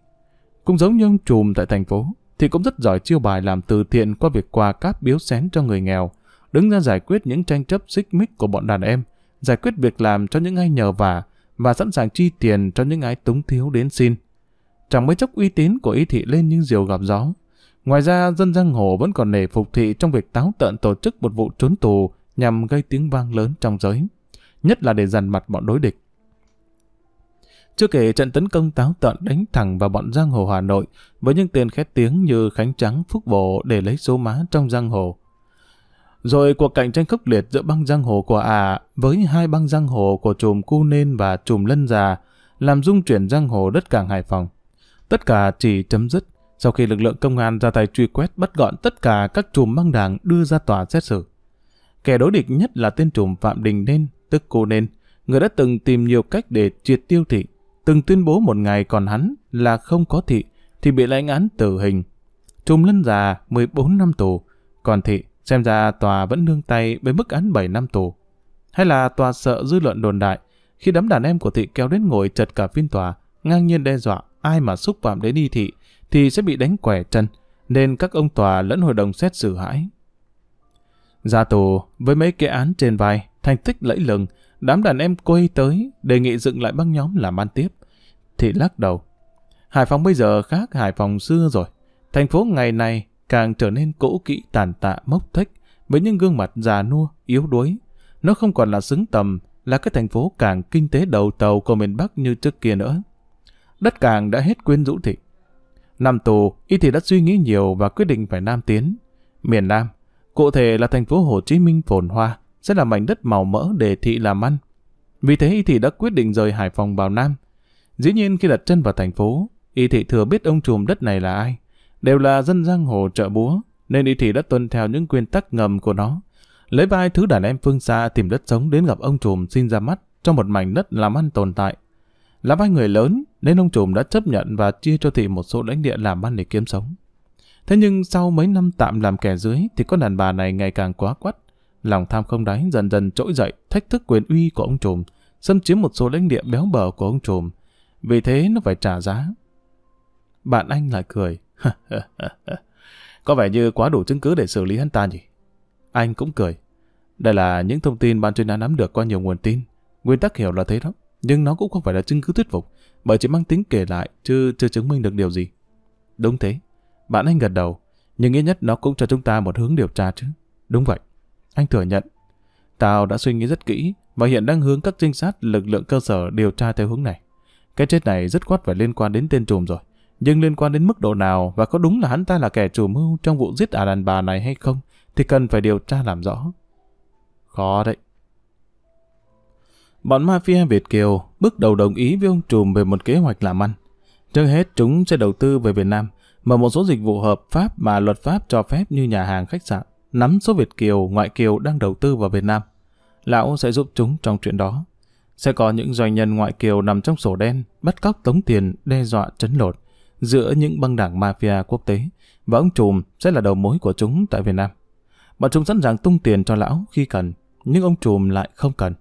Cũng giống như ông trùm tại thành phố, thì cũng rất giỏi chiêu bài làm từ thiện qua việc quà cáp biếu xén cho người nghèo, đứng ra giải quyết những tranh chấp xích mích của bọn đàn em, giải quyết việc làm cho những ai nhờ vả và sẵn sàng chi tiền cho những ai túng thiếu đến xin. Chẳng mấy chốc uy tín của Y Thị lên như diều gặp gió. Ngoài ra, dân giang hồ vẫn còn nể phục thị trong việc táo tợn tổ chức một vụ trốn tù nhằm gây tiếng vang lớn trong giới, nhất là để dằn mặt bọn đối địch. Chưa kể trận tấn công táo tợn đánh thẳng vào bọn giang hồ Hà Nội với những tên khét tiếng như Khánh Trắng, Phúc Bổ để lấy số má trong giang hồ. Rồi cuộc cạnh tranh khốc liệt giữa băng giang hồ của Ả với hai băng giang hồ của Trùm Cú Nên và Trùm Lân Già làm rung chuyển giang hồ đất cảng Hải Phòng. Tất cả chỉ chấm dứt sau khi lực lượng công an ra tay truy quét bắt gọn tất cả các trùm băng đảng đưa ra tòa xét xử. Kẻ đối địch nhất là tên trùm Phạm Đình Nên, tức Cú Nên, người đã từng tìm nhiều cách để triệt tiêu thị, từng tuyên bố một ngày còn hắn là không có thị thì bị lãnh án tử hình. Trùm Lân Già mười bốn năm tù, còn thị xem ra tòa vẫn nương tay với mức án bảy năm tù. Hay là tòa sợ dư luận đồn đại khi đám đàn em của thị kéo đến ngồi chật cả phiên tòa, ngang nhiên đe dọa ai mà xúc phạm đến Y Thị thì sẽ bị đánh quẻ chân, nên các ông tòa lẫn hội đồng xét xử hãi. Ra tù với mấy cái án trên vai, thành tích lẫy lừng, đám đàn em quay tới đề nghị dựng lại băng nhóm làm ăn tiếp. Thị lắc đầu. Hải Phòng bây giờ khác Hải Phòng xưa rồi. Thành phố ngày nay càng trở nên cũ kỹ tàn tạ mốc thếch với những gương mặt già nua, yếu đuối. Nó không còn là xứng tầm là cái thành phố cảng kinh tế đầu tàu của miền Bắc như trước kia nữa. Đất cảng đã hết quyến rũ thị. Năm tù, Y Thị đã suy nghĩ nhiều và quyết định phải nam tiến. Miền Nam, cụ thể là thành phố Hồ Chí Minh phồn hoa, sẽ là mảnh đất màu mỡ để thị làm ăn. Vì thế Y Thị đã quyết định rời Hải Phòng vào Nam. Dĩ nhiên khi đặt chân vào thành phố, Y Thị thừa biết ông trùm đất này là ai. Đều là dân giang hồ chợ búa, nên Y Thị đã tuân theo những nguyên tắc ngầm của nó. Lấy vai thứ đàn em phương xa tìm đất sống đến gặp ông trùm xin ra mắt trong một mảnh đất làm ăn tồn tại. Là vai người lớn, nên ông trùm đã chấp nhận và chia cho thị một số lãnh địa làm ăn để kiếm sống. Thế nhưng sau mấy năm tạm làm kẻ dưới thì con đàn bà này ngày càng quá quắt. Lòng tham không đáy dần dần trỗi dậy, thách thức quyền uy của ông trùm, xâm chiếm một số lãnh địa béo bở của ông trùm. Vì thế nó phải trả giá. Bạn anh lại cười. Có vẻ như quá đủ chứng cứ để xử lý hắn ta nhỉ? Anh cũng cười. Đây là những thông tin ban chuyên án nắm được qua nhiều nguồn tin. Nguyên tắc hiểu là thế đó. Nhưng nó cũng không phải là chứng cứ thuyết phục, bởi chỉ mang tính kể lại, chứ chưa chứng minh được điều gì. Đúng thế. Bạn anh gật đầu. Nhưng ít nhất nó cũng cho chúng ta một hướng điều tra chứ. Đúng vậy. Anh thừa nhận. Tao đã suy nghĩ rất kỹ và hiện đang hướng các trinh sát lực lượng cơ sở điều tra theo hướng này. Cái chết này rất khoát phải liên quan đến tên trùm rồi. Nhưng liên quan đến mức độ nào và có đúng là hắn ta là kẻ chủ mưu trong vụ giết ả đàn bà này hay không thì cần phải điều tra làm rõ. Khó đấy. Bọn mafia Việt Kiều bước đầu đồng ý với ông trùm về một kế hoạch làm ăn. Trước hết chúng sẽ đầu tư về Việt Nam, mở một số dịch vụ hợp pháp mà luật pháp cho phép như nhà hàng, khách sạn, nắm số Việt Kiều, ngoại Kiều đang đầu tư vào Việt Nam. Lão sẽ giúp chúng trong chuyện đó. Sẽ có những doanh nhân ngoại Kiều nằm trong sổ đen, bắt cóc tống tiền, đe dọa trấn lột giữa những băng đảng mafia quốc tế, và ông trùm sẽ là đầu mối của chúng tại Việt Nam. Bọn chúng sẵn sàng tung tiền cho lão khi cần, nhưng ông trùm lại không cần.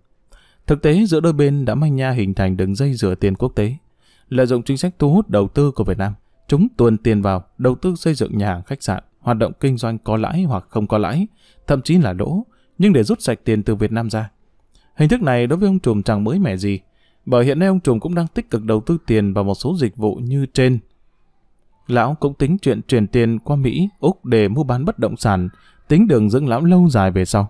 Thực tế giữa đôi bên đã manh nha hình thành đường dây rửa tiền quốc tế. Lợi dụng chính sách thu hút đầu tư của Việt Nam, chúng tuồn tiền vào đầu tư xây dựng nhà hàng, khách sạn, hoạt động kinh doanh có lãi hoặc không có lãi, thậm chí là lỗ, nhưng để rút sạch tiền từ Việt Nam ra. Hình thức này đối với ông trùm chẳng mới mẻ gì, bởi hiện nay ông trùm cũng đang tích cực đầu tư tiền vào một số dịch vụ như trên. Lão cũng tính chuyện chuyển tiền qua Mỹ, Úc để mua bán bất động sản, tính đường dưỡng lão lâu dài về sau.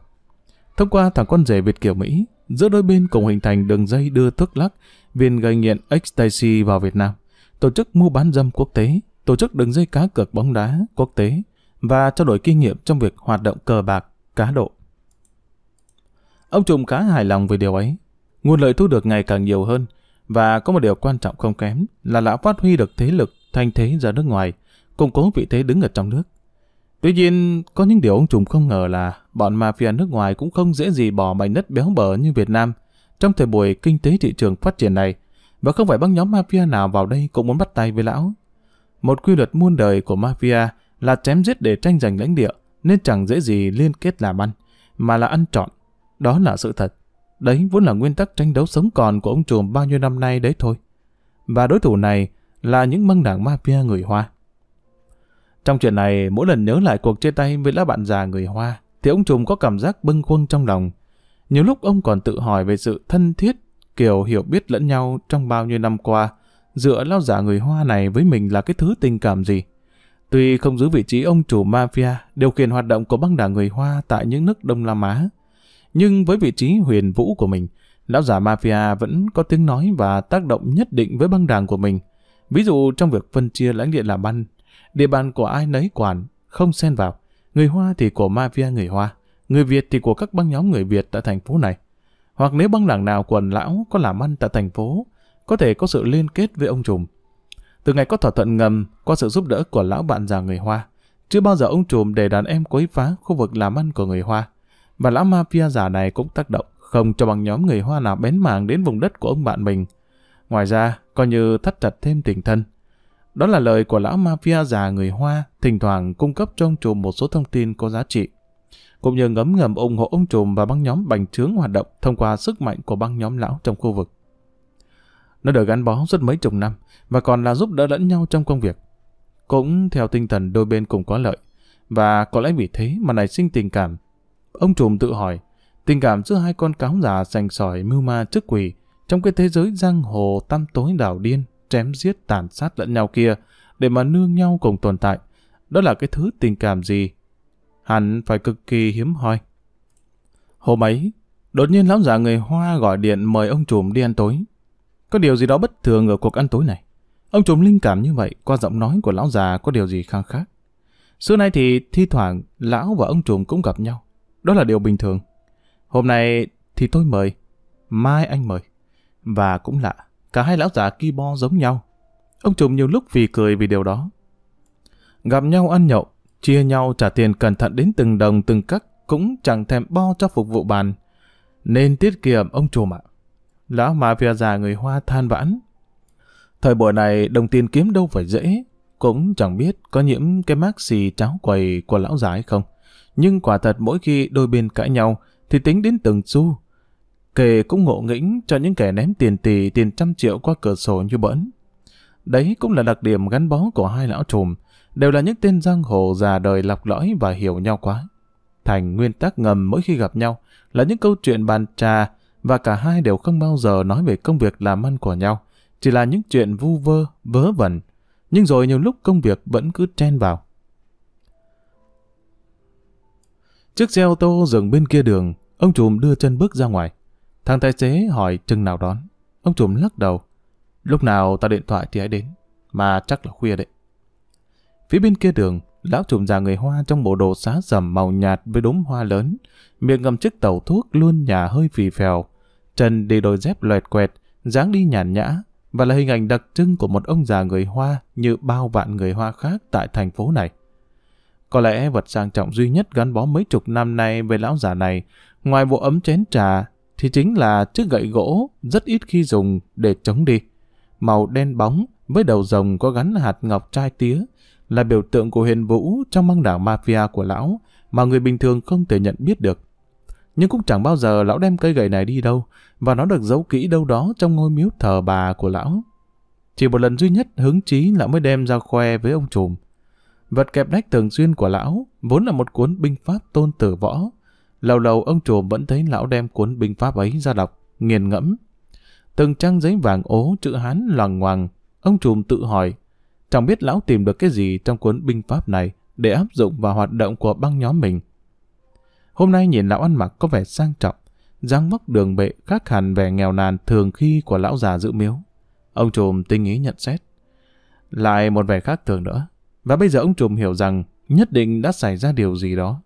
Thông qua thằng con rể Việt Kiều Mỹ, giữa đôi bên cùng hình thành đường dây đưa thuốc lắc, viên gây nghiện ecstasy vào Việt Nam, tổ chức mua bán dâm quốc tế, tổ chức đường dây cá cược bóng đá quốc tế và trao đổi kinh nghiệm trong việc hoạt động cờ bạc, cá độ. Ông trùm khá hài lòng về điều ấy. Nguồn lợi thu được ngày càng nhiều hơn và có một điều quan trọng không kém là lão phát huy được thế lực, thanh thế ra nước ngoài, củng cố vị thế đứng ở trong nước. Tuy nhiên, có những điều ông trùm không ngờ là bọn mafia nước ngoài cũng không dễ gì bỏ mảnh đất béo bở như Việt Nam trong thời buổi kinh tế thị trường phát triển này, và không phải băng nhóm mafia nào vào đây cũng muốn bắt tay với lão. Một quy luật muôn đời của mafia là chém giết để tranh giành lãnh địa, nên chẳng dễ gì liên kết làm ăn, mà là ăn trọn. Đó là sự thật. Đấy vốn là nguyên tắc tranh đấu sống còn của ông trùm bao nhiêu năm nay đấy thôi. Và đối thủ này là những băng đảng mafia người Hoa. Trong chuyện này, mỗi lần nhớ lại cuộc chia tay với lá bạn già người Hoa, thì ông trùm có cảm giác bâng khuâng trong lòng. Nhiều lúc ông còn tự hỏi về sự thân thiết, kiểu hiểu biết lẫn nhau trong bao nhiêu năm qua, giữa lão giả người Hoa này với mình là cái thứ tình cảm gì. Tuy không giữ vị trí ông chủ mafia, điều khiển hoạt động của băng đảng người Hoa tại những nước Đông Nam Á, nhưng với vị trí huyền vũ của mình, lão giả mafia vẫn có tiếng nói và tác động nhất định với băng đảng của mình. Ví dụ trong việc phân chia lãnh địa làm ăn, địa bàn của ai nấy quản, không xen vào, người Hoa thì của mafia người Hoa, người Việt thì của các băng nhóm người Việt tại thành phố này. Hoặc nếu băng đảng nào quần lão có làm ăn tại thành phố, có thể có sự liên kết với ông trùm. Từ ngày có thỏa thuận ngầm qua sự giúp đỡ của lão bạn già người Hoa, chưa bao giờ ông trùm để đàn em quấy phá khu vực làm ăn của người Hoa. Và lão mafia giả này cũng tác động không cho băng nhóm người Hoa nào bén mảng đến vùng đất của ông bạn mình. Ngoài ra, coi như thắt chặt thêm tình thân. Đó là lời của lão mafia già người Hoa, thỉnh thoảng cung cấp cho ông trùm một số thông tin có giá trị, cũng như ngấm ngầm ủng hộ ông trùm và băng nhóm bành trướng hoạt động thông qua sức mạnh của băng nhóm lão trong khu vực. Nó được gắn bó suốt mấy chục năm và còn là giúp đỡ lẫn nhau trong công việc, cũng theo tinh thần đôi bên cùng có lợi, và có lẽ vì thế mà nảy sinh tình cảm. Ông trùm tự hỏi, tình cảm giữa hai con cáo già sành sỏi mưu ma chức quỷ trong cái thế giới giang hồ tăm tối đảo điên, chém giết tàn sát lẫn nhau kia để mà nương nhau cùng tồn tại, đó là cái thứ tình cảm gì? Hẳn phải cực kỳ hiếm hoi. Hôm ấy, đột nhiên lão già người Hoa gọi điện mời ông trùm đi ăn tối. Có điều gì đó bất thường ở cuộc ăn tối này. Ông trùm linh cảm như vậy, qua giọng nói của lão già có điều gì khang khác. Xưa nay thì thi thoảng lão và ông trùm cũng gặp nhau, đó là điều bình thường. Hôm nay thì tôi mời, mai anh mời. Và cũng lạ, cả hai lão già ki bo giống nhau. Ông trùm nhiều lúc vì cười vì điều đó. Gặp nhau ăn nhậu, chia nhau trả tiền cẩn thận đến từng đồng từng cắc, cũng chẳng thèm bo cho phục vụ bàn. Nên tiết kiệm ông trùm ạ. Lão mafia già người Hoa than vãn. Thời buổi này đồng tiền kiếm đâu phải dễ, cũng chẳng biết có nhiễm cái mác xì cháo quầy của lão già hay không. Nhưng quả thật mỗi khi đôi bên cãi nhau thì tính đến từng xu. Kể cũng ngộ nghĩnh cho những kẻ ném tiền tỷ, tiền trăm triệu qua cửa sổ như bỡn. Đấy cũng là đặc điểm gắn bó của hai lão trùm, đều là những tên giang hồ già đời lọc lõi và hiểu nhau quá. Thành nguyên tắc ngầm mỗi khi gặp nhau là những câu chuyện bàn trà, và cả hai đều không bao giờ nói về công việc làm ăn của nhau, chỉ là những chuyện vu vơ, vớ vẩn. Nhưng rồi nhiều lúc công việc vẫn cứ chen vào. Chiếc xe ô tô dừng bên kia đường, ông trùm đưa chân bước ra ngoài. Thằng tài xế hỏi chừng nào đón. Ông trùm lắc đầu. Lúc nào ta điện thoại thì hãy đến, mà chắc là khuya đấy. Phía bên kia đường, lão trùm già người Hoa trong bộ đồ xá sẩm màu nhạt với đốm hoa lớn, miệng ngậm chiếc tẩu thuốc luôn nhà hơi phì phèo, chân đi đôi dép loẹt quẹt, dáng đi nhàn nhã, và là hình ảnh đặc trưng của một ông già người Hoa như bao vạn người Hoa khác tại thành phố này. Có lẽ vật sang trọng duy nhất gắn bó mấy chục năm nay với lão già này, ngoài bộ ấm chén trà, thì chính là chiếc gậy gỗ rất ít khi dùng để chống đi. Màu đen bóng với đầu rồng có gắn hạt ngọc trai tía, là biểu tượng của huyền vũ trong băng đảng mafia của lão mà người bình thường không thể nhận biết được. Nhưng cũng chẳng bao giờ lão đem cây gậy này đi đâu, và nó được giấu kỹ đâu đó trong ngôi miếu thờ bà của lão. Chỉ một lần duy nhất hứng chí lão mới đem ra khoe với ông trùm. Vật kẹp đách thường xuyên của lão vốn là một cuốn binh pháp Tôn Tử Võ. Lâu lâu ông trùm vẫn thấy lão đem cuốn binh pháp ấy ra đọc, nghiền ngẫm. Từng trang giấy vàng ố chữ Hán loằng ngoằng, ông trùm tự hỏi, chẳng biết lão tìm được cái gì trong cuốn binh pháp này để áp dụng vào hoạt động của băng nhóm mình. Hôm nay nhìn lão ăn mặc có vẻ sang trọng, dáng vóc đường bệ khác hẳn vẻ nghèo nàn thường khi của lão già giữ miếu. Ông trùm tinh ý nhận xét. Lại một vẻ khác thường nữa. Và bây giờ ông trùm hiểu rằng nhất định đã xảy ra điều gì đó.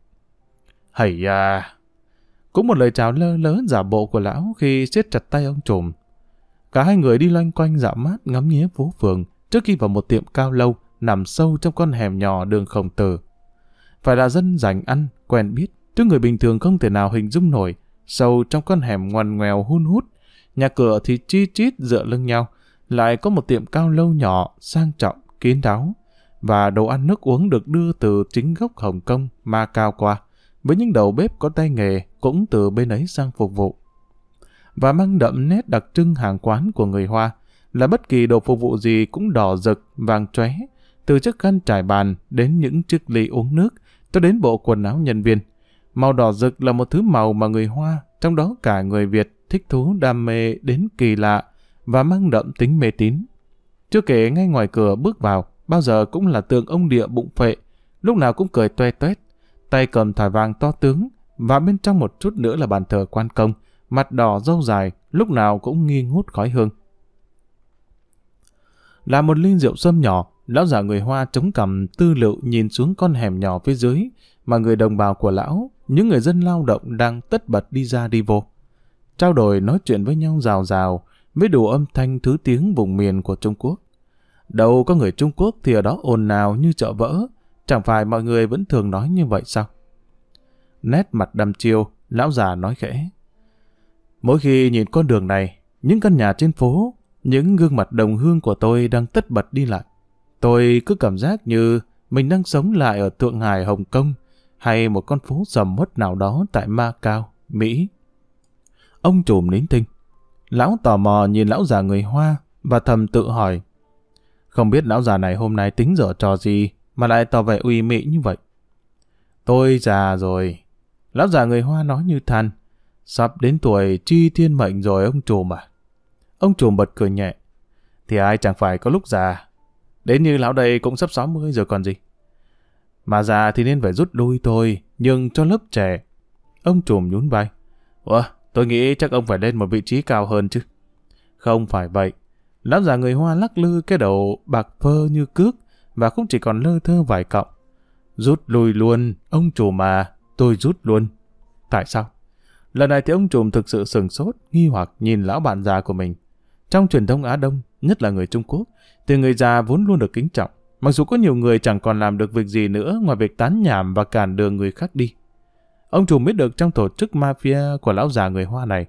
Hầy à! Cũng một lời chào lơ lớ giả bộ của lão khi siết chặt tay ông trùm. Cả hai người đi loanh quanh dạo mát ngắm nghía phố phường, trước khi vào một tiệm cao lâu nằm sâu trong con hẻm nhỏ đường Khổng Tử. Phải là dân rảnh ăn, quen biết, chứ người bình thường không thể nào hình dung nổi. Sâu trong con hẻm ngoằn ngoèo hun hút, nhà cửa thì chi chít dựa lưng nhau, lại có một tiệm cao lâu nhỏ, sang trọng, kín đáo, và đồ ăn nước uống được đưa từ chính gốc Hồng Kông, Macao qua, với những đầu bếp có tay nghề cũng từ bên ấy sang phục vụ. Và mang đậm nét đặc trưng hàng quán của người Hoa, là bất kỳ đồ phục vụ gì cũng đỏ rực, vàng chóe, từ chiếc khăn trải bàn đến những chiếc ly uống nước, cho đến bộ quần áo nhân viên. Màu đỏ rực là một thứ màu mà người Hoa trong đó cả người Việt thích thú đam mê đến kỳ lạ và mang đậm tính mê tín. Chưa kể ngay ngoài cửa bước vào, bao giờ cũng là tượng ông địa bụng phệ, lúc nào cũng cười toe toét, tay cầm thỏi vàng to tướng, và bên trong một chút nữa là bàn thờ quan công, mặt đỏ râu dài, lúc nào cũng nghi ngút khói hương. Là một ly rượu sâm nhỏ, lão già người Hoa chống cằm tư lự nhìn xuống con hẻm nhỏ phía dưới mà người đồng bào của lão, những người dân lao động đang tất bật đi ra đi vô, trao đổi nói chuyện với nhau rào rào với đủ âm thanh thứ tiếng vùng miền của Trung Quốc. Đâu có người Trung Quốc thì ở đó ồn ào như chợ vỡ, chẳng phải mọi người vẫn thường nói như vậy sao? Nét mặt đăm chiêu, lão già nói khẽ. Mỗi khi nhìn con đường này, những căn nhà trên phố, những gương mặt đồng hương của tôi đang tất bật đi lại, tôi cứ cảm giác như mình đang sống lại ở Thượng Hải, Hồng Kông, hay một con phố sầm uất nào đó tại Macao, Mỹ. Ông trùm nín thinh. Lão tò mò nhìn lão già người Hoa và thầm tự hỏi. Không biết lão già này hôm nay tính dở trò gì mà lại tỏ vẻ uy mị như vậy. Tôi già rồi. Lão già người Hoa nói như than. Sắp đến tuổi chi thiên mệnh rồi ông trùm à? Ông trùm bật cười nhẹ. Thì ai chẳng phải có lúc già. Đến như lão đây cũng sắp sáu mươi rồi còn gì. Mà già thì nên phải rút lui thôi, nhưng cho lớp trẻ. Ông trùm nhún vai. Ủa, tôi nghĩ chắc ông phải lên một vị trí cao hơn chứ. Không phải vậy. Lão già người Hoa lắc lư cái đầu bạc phơ như cước và cũng chỉ còn lơ thơ vài cọng. Rút lui luôn, ông trùm mà, tôi rút luôn. Tại sao? Lần này thì ông trùm thực sự sửng sốt, nghi hoặc nhìn lão bạn già của mình. Trong truyền thống Á Đông, nhất là người Trung Quốc, thì người già vốn luôn được kính trọng, mặc dù có nhiều người chẳng còn làm được việc gì nữa ngoài việc tán nhảm và cản đường người khác đi. Ông trùm biết được trong tổ chức mafia của lão già người Hoa này,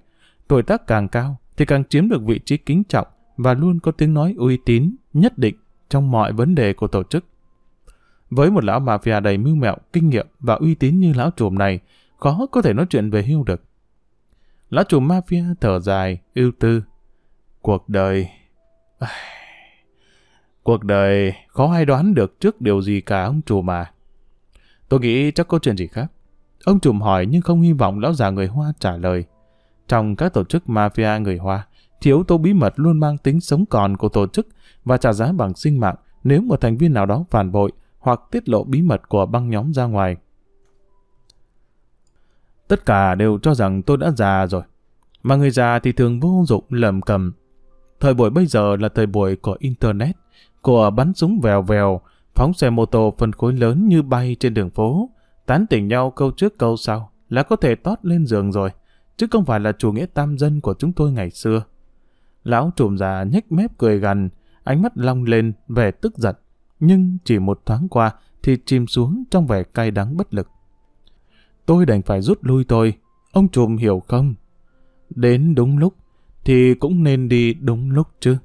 tuổi tác càng cao thì càng chiếm được vị trí kính trọng và luôn có tiếng nói uy tín nhất định trong mọi vấn đề của tổ chức. Với một lão mafia đầy mưu mẹo, kinh nghiệm và uy tín như lão trùm này, khó có thể nói chuyện về hưu được. Lão trùm mafia thở dài, ưu tư. Cuộc đời... Cuộc đời khó ai đoán được trước điều gì cả ông trùm mà. Tôi nghĩ chắc có chuyện gì khác. Ông trùm hỏi nhưng không hy vọng lão già người Hoa trả lời. Trong các tổ chức mafia người Hoa, yếu tố bí mật luôn mang tính sống còn của tổ chức và trả giá bằng sinh mạng nếu một thành viên nào đó phản bội hoặc tiết lộ bí mật của băng nhóm ra ngoài. Tất cả đều cho rằng tôi đã già rồi, mà người già thì thường vô dụng lầm cầm. Thời buổi bây giờ là thời buổi của Internet, của bắn súng vèo vèo, phóng xe mô tô phân khối lớn như bay trên đường phố, tán tỉnh nhau câu trước câu sau là có thể tót lên giường rồi, chứ không phải là chủ nghĩa tam dân của chúng tôi ngày xưa. Lão trùm già nhếch mép cười gằn, ánh mắt long lên vẻ tức giận, nhưng chỉ một thoáng qua thì chìm xuống trong vẻ cay đắng bất lực. Tôi đành phải rút lui thôi, ông trùm hiểu không? Đến đúng lúc thì cũng nên đi đúng lúc chứ.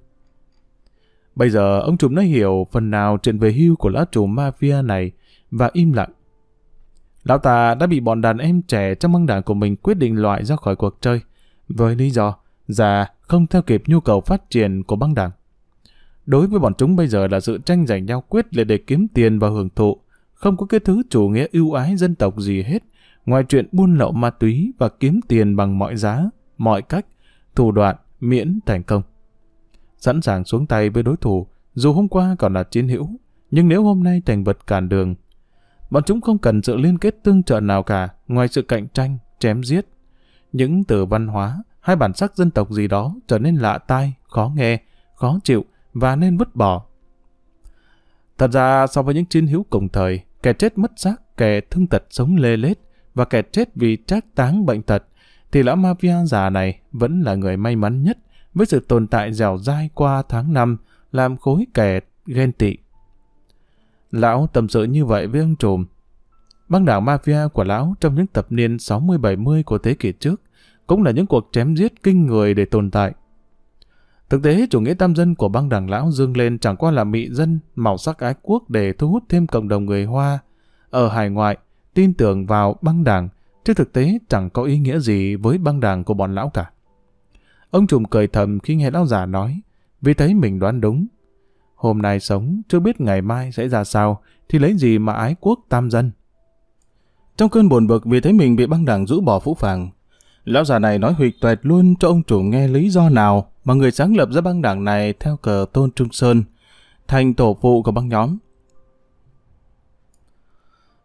Bây giờ ông trùm đã hiểu phần nào chuyện về hưu của lão trùm mafia này và im lặng. Lão ta đã bị bọn đàn em trẻ trong băng đảng của mình quyết định loại ra khỏi cuộc chơi, với lý do già không theo kịp nhu cầu phát triển của băng đảng. Đối với bọn chúng bây giờ là sự tranh giành nhau quyết liệt để kiếm tiền và hưởng thụ, không có cái thứ chủ nghĩa ưu ái dân tộc gì hết, ngoài chuyện buôn lậu ma túy và kiếm tiền bằng mọi giá, mọi cách, thủ đoạn miễn thành công. Sẵn sàng xuống tay với đối thủ, dù hôm qua còn là chiến hữu, nhưng nếu hôm nay thành vật cản đường, bọn chúng không cần sự liên kết tương trợ nào cả ngoài sự cạnh tranh, chém giết. Những từ văn hóa hay bản sắc dân tộc gì đó trở nên lạ tai, khó nghe, khó chịu và nên vứt bỏ. Thật ra so với những chiến hữu cùng thời, kẻ chết mất xác, kẻ thương tật sống lê lết và kẻ chết vì trác táng bệnh tật, thì lão mafia già này vẫn là người may mắn nhất với sự tồn tại dẻo dai qua tháng năm làm khối kẻ ghen tị. Lão tâm sự như vậy với ông trùm. Băng đảng mafia của lão trong những thập niên sáu mươi bảy mươi của thế kỷ trước cũng là những cuộc chém giết kinh người để tồn tại. Thực tế, chủ nghĩa tam dân của băng đảng lão dương lên chẳng qua là mị dân, màu sắc ái quốc để thu hút thêm cộng đồng người Hoa ở hải ngoại tin tưởng vào băng đảng, chứ thực tế chẳng có ý nghĩa gì với băng đảng của bọn lão cả. Ông trùm cười thầm khi nghe lão già nói, vì thấy mình đoán đúng. Hôm nay sống, chưa biết ngày mai sẽ ra sao, thì lấy gì mà ái quốc tam dân. Trong cơn buồn bực vì thấy mình bị băng đảng rũ bỏ phũ phàng, Lão già này nói huỵch toẹt luôn cho ông chủ nghe lý do nào mà người sáng lập ra băng đảng này theo cờ Tôn Trung Sơn, thành tổ phụ của băng nhóm.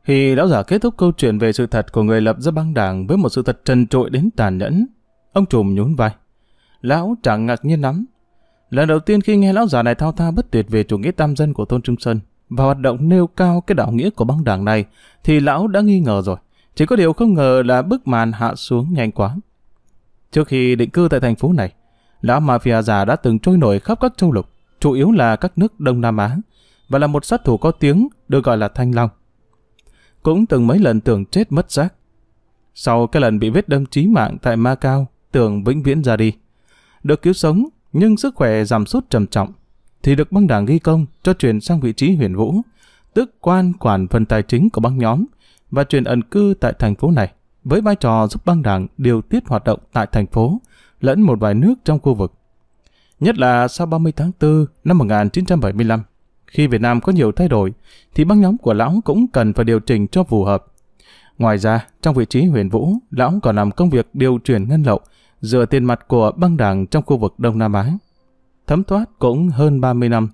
Thì lão giả kết thúc câu chuyện về sự thật của người lập ra băng đảng với một sự thật trần trội đến tàn nhẫn. Ông trùm nhún vai. Lão chẳng ngạc nhiên lắm. Lần đầu tiên khi nghe lão giả này thao thao bất tuyệt về chủ nghĩa tam dân của Tôn Trung Sơn và hoạt động nêu cao cái đạo nghĩa của băng đảng này thì lão đã nghi ngờ rồi. Chỉ có điều không ngờ là bức màn hạ xuống nhanh quá. Trước khi định cư tại thành phố này, lão mafia già đã từng trôi nổi khắp các châu lục, chủ yếu là các nước Đông Nam Á, và là một sát thủ có tiếng được gọi là Thanh Long. Cũng từng mấy lần tưởng chết mất xác. Sau cái lần bị vết đâm chí mạng tại Macao, tưởng vĩnh viễn ra đi. Được cứu sống nhưng sức khỏe giảm sút trầm trọng, thì được băng đảng ghi công cho chuyển sang vị trí huyền vũ, tức quan quản phần tài chính của băng nhóm, và chuyển ẩn cư tại thành phố này với vai trò giúp băng đảng điều tiết hoạt động tại thành phố lẫn một vài nước trong khu vực. Nhất là sau ba mươi tháng tư năm một nghìn chín trăm bảy mươi lăm, khi Việt Nam có nhiều thay đổi thì băng nhóm của lão cũng cần phải điều chỉnh cho phù hợp. Ngoài ra, trong vị trí huyền vũ, lão còn làm công việc điều chuyển ngân lậu, rửa tiền mặt của băng đảng trong khu vực Đông Nam Á. Thấm thoát cũng hơn ba mươi năm.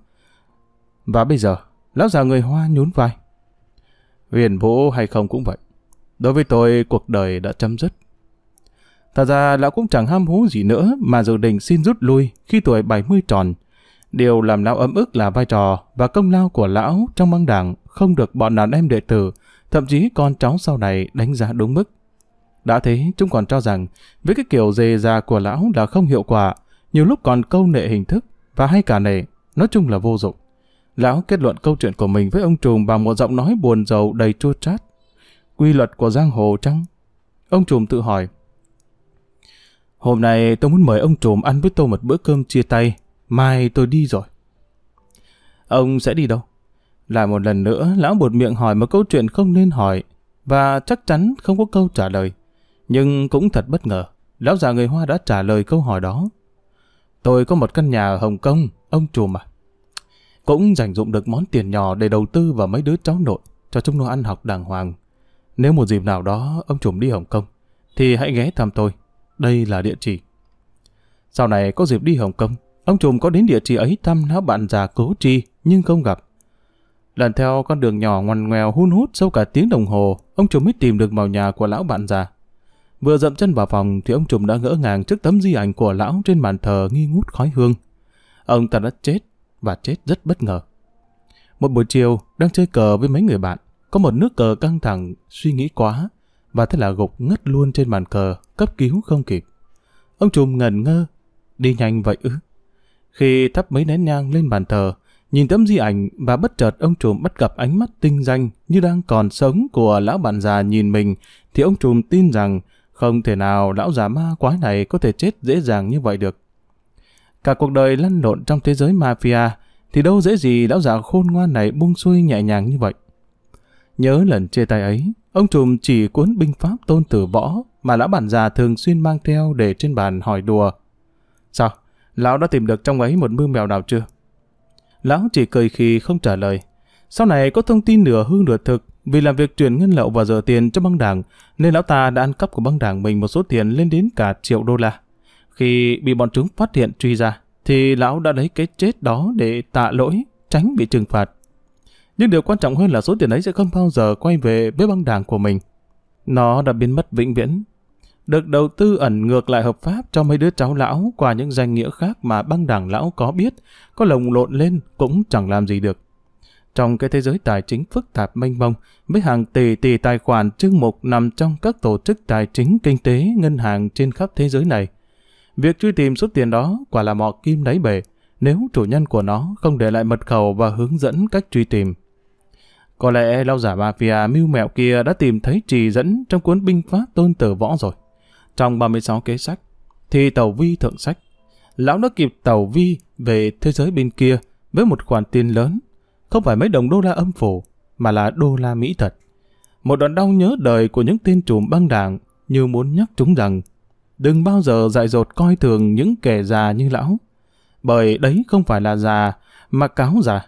Và bây giờ, lão già người Hoa nhún vai. Huyền vũ hay không cũng vậy. Đối với tôi, cuộc đời đã chấm dứt. Thật ra, lão cũng chẳng ham hố gì nữa mà dự định xin rút lui khi tuổi bảy mươi tròn. Điều làm lão ấm ức là vai trò và công lao của lão trong băng đảng không được bọn đàn em đệ tử, thậm chí con cháu sau này đánh giá đúng mức. Đã thế, chúng còn cho rằng với cái kiểu dề già của lão là không hiệu quả, nhiều lúc còn câu nệ hình thức và hay cả nể, nói chung là vô dụng. Lão kết luận câu chuyện của mình với ông trùm bằng một giọng nói buồn rầu đầy chua chát. Quy luật của giang hồ chăng? Ông trùm tự hỏi. Hôm nay tôi muốn mời ông trùm ăn với tôi một bữa cơm chia tay, mai tôi đi rồi. Ông sẽ đi đâu? Lại một lần nữa, lão buột miệng hỏi một câu chuyện không nên hỏi, và chắc chắn không có câu trả lời. Nhưng cũng thật bất ngờ, lão già người Hoa đã trả lời câu hỏi đó. Tôi có một căn nhà ở Hồng Kông, ông trùm à. Cũng dành dụng được món tiền nhỏ để đầu tư vào mấy đứa cháu nội, cho chúng nó ăn học đàng hoàng. Nếu một dịp nào đó ông trùm đi Hồng Kông, thì hãy ghé thăm tôi. Đây là địa chỉ. Sau này có dịp đi Hồng Kông, ông trùm có đến địa chỉ ấy thăm lão bạn già cố chi, nhưng không gặp. Lần theo con đường nhỏ ngoằn ngoèo hun hút sau cả tiếng đồng hồ, ông trùm mới tìm được vào nhà của lão bạn già. Vừa dậm chân vào phòng thì ông trùm đã ngỡ ngàng trước tấm di ảnh của lão trên bàn thờ nghi ngút khói hương. Ông ta đã chết, và chết rất bất ngờ. Một buổi chiều, đang chơi cờ với mấy người bạn, có một nước cờ căng thẳng, suy nghĩ quá, và thế là gục ngất luôn trên bàn cờ, cấp cứu không kịp. Ông trùm ngẩn ngơ, đi nhanh vậy ư? Khi thắp mấy nén nhang lên bàn thờ, nhìn tấm di ảnh và bất chợt ông trùm bắt gặp ánh mắt tinh danh như đang còn sống của lão bạn già nhìn mình, thì ông trùm tin rằng không thể nào lão già ma quái này có thể chết dễ dàng như vậy được. Cả cuộc đời lăn lộn trong thế giới mafia thì đâu dễ gì lão già khôn ngoan này buông xuôi nhẹ nhàng như vậy. Nhớ lần chia tay ấy, ông trùm chỉ cuốn binh pháp Tôn Tử Võ mà lão bản già thường xuyên mang theo để trên bàn hỏi đùa. Sao? Lão đã tìm được trong ấy một mưu mèo nào chưa? Lão chỉ cười khi không trả lời. Sau này có thông tin nửa hư nửa thực, vì làm việc chuyển ngân lậu và rửa tiền cho băng đảng, nên lão ta đã ăn cắp của băng đảng mình một số tiền lên đến cả triệu đô la. Khi bị bọn chúng phát hiện truy ra, thì lão đã lấy cái chết đó để tạ lỗi, tránh bị trừng phạt. Nhưng điều quan trọng hơn là số tiền ấy sẽ không bao giờ quay về với băng đảng của mình. Nó đã biến mất vĩnh viễn, được đầu tư ẩn ngược lại hợp pháp cho mấy đứa cháu lão qua những danh nghĩa khác mà băng đảng lão có biết, có lồng lộn lên cũng chẳng làm gì được. Trong cái thế giới tài chính phức tạp mênh mông, với hàng tỷ tỷ tài khoản chương mục nằm trong các tổ chức tài chính kinh tế ngân hàng trên khắp thế giới này, việc truy tìm số tiền đó quả là mò kim đáy bể nếu chủ nhân của nó không để lại mật khẩu và hướng dẫn cách truy tìm. Có lẽ lão giả mafia mưu mẹo kia đã tìm thấy trì dẫn trong cuốn binh pháp Tôn Tử Võ rồi. Trong ba mươi sáu kế sách, thì Tẩu Vi thượng sách. Lão đã kịp Tẩu Vi về thế giới bên kia với một khoản tiền lớn, không phải mấy đồng đô la âm phủ, mà là đô la Mỹ thật. Một đoạn đau nhớ đời của những tên trùm băng đảng như muốn nhắc chúng rằng đừng bao giờ dại dột coi thường những kẻ già như lão, bởi đấy không phải là già, mà cáo già.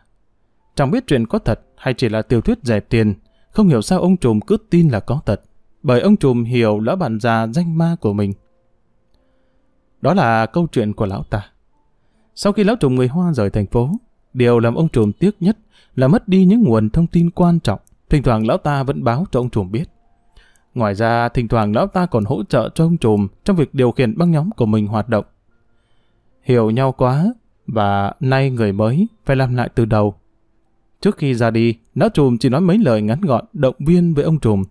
Chẳng biết chuyện có thật hay chỉ là tiểu thuyết rẻ tiền, không hiểu sao ông trùm cứ tin là có thật. Bởi ông trùm hiểu lão bạn già danh ma của mình. Đó là câu chuyện của lão ta. Sau khi lão trùm người Hoa rời thành phố, điều làm ông trùm tiếc nhất là mất đi những nguồn thông tin quan trọng. Thỉnh thoảng lão ta vẫn báo cho ông trùm biết. Ngoài ra, thỉnh thoảng lão ta còn hỗ trợ cho ông trùm trong việc điều khiển băng nhóm của mình hoạt động. Hiểu nhau quá, và nay người mới phải làm lại từ đầu. Trước khi ra đi, lão trùm chỉ nói mấy lời ngắn gọn động viên với ông trùm.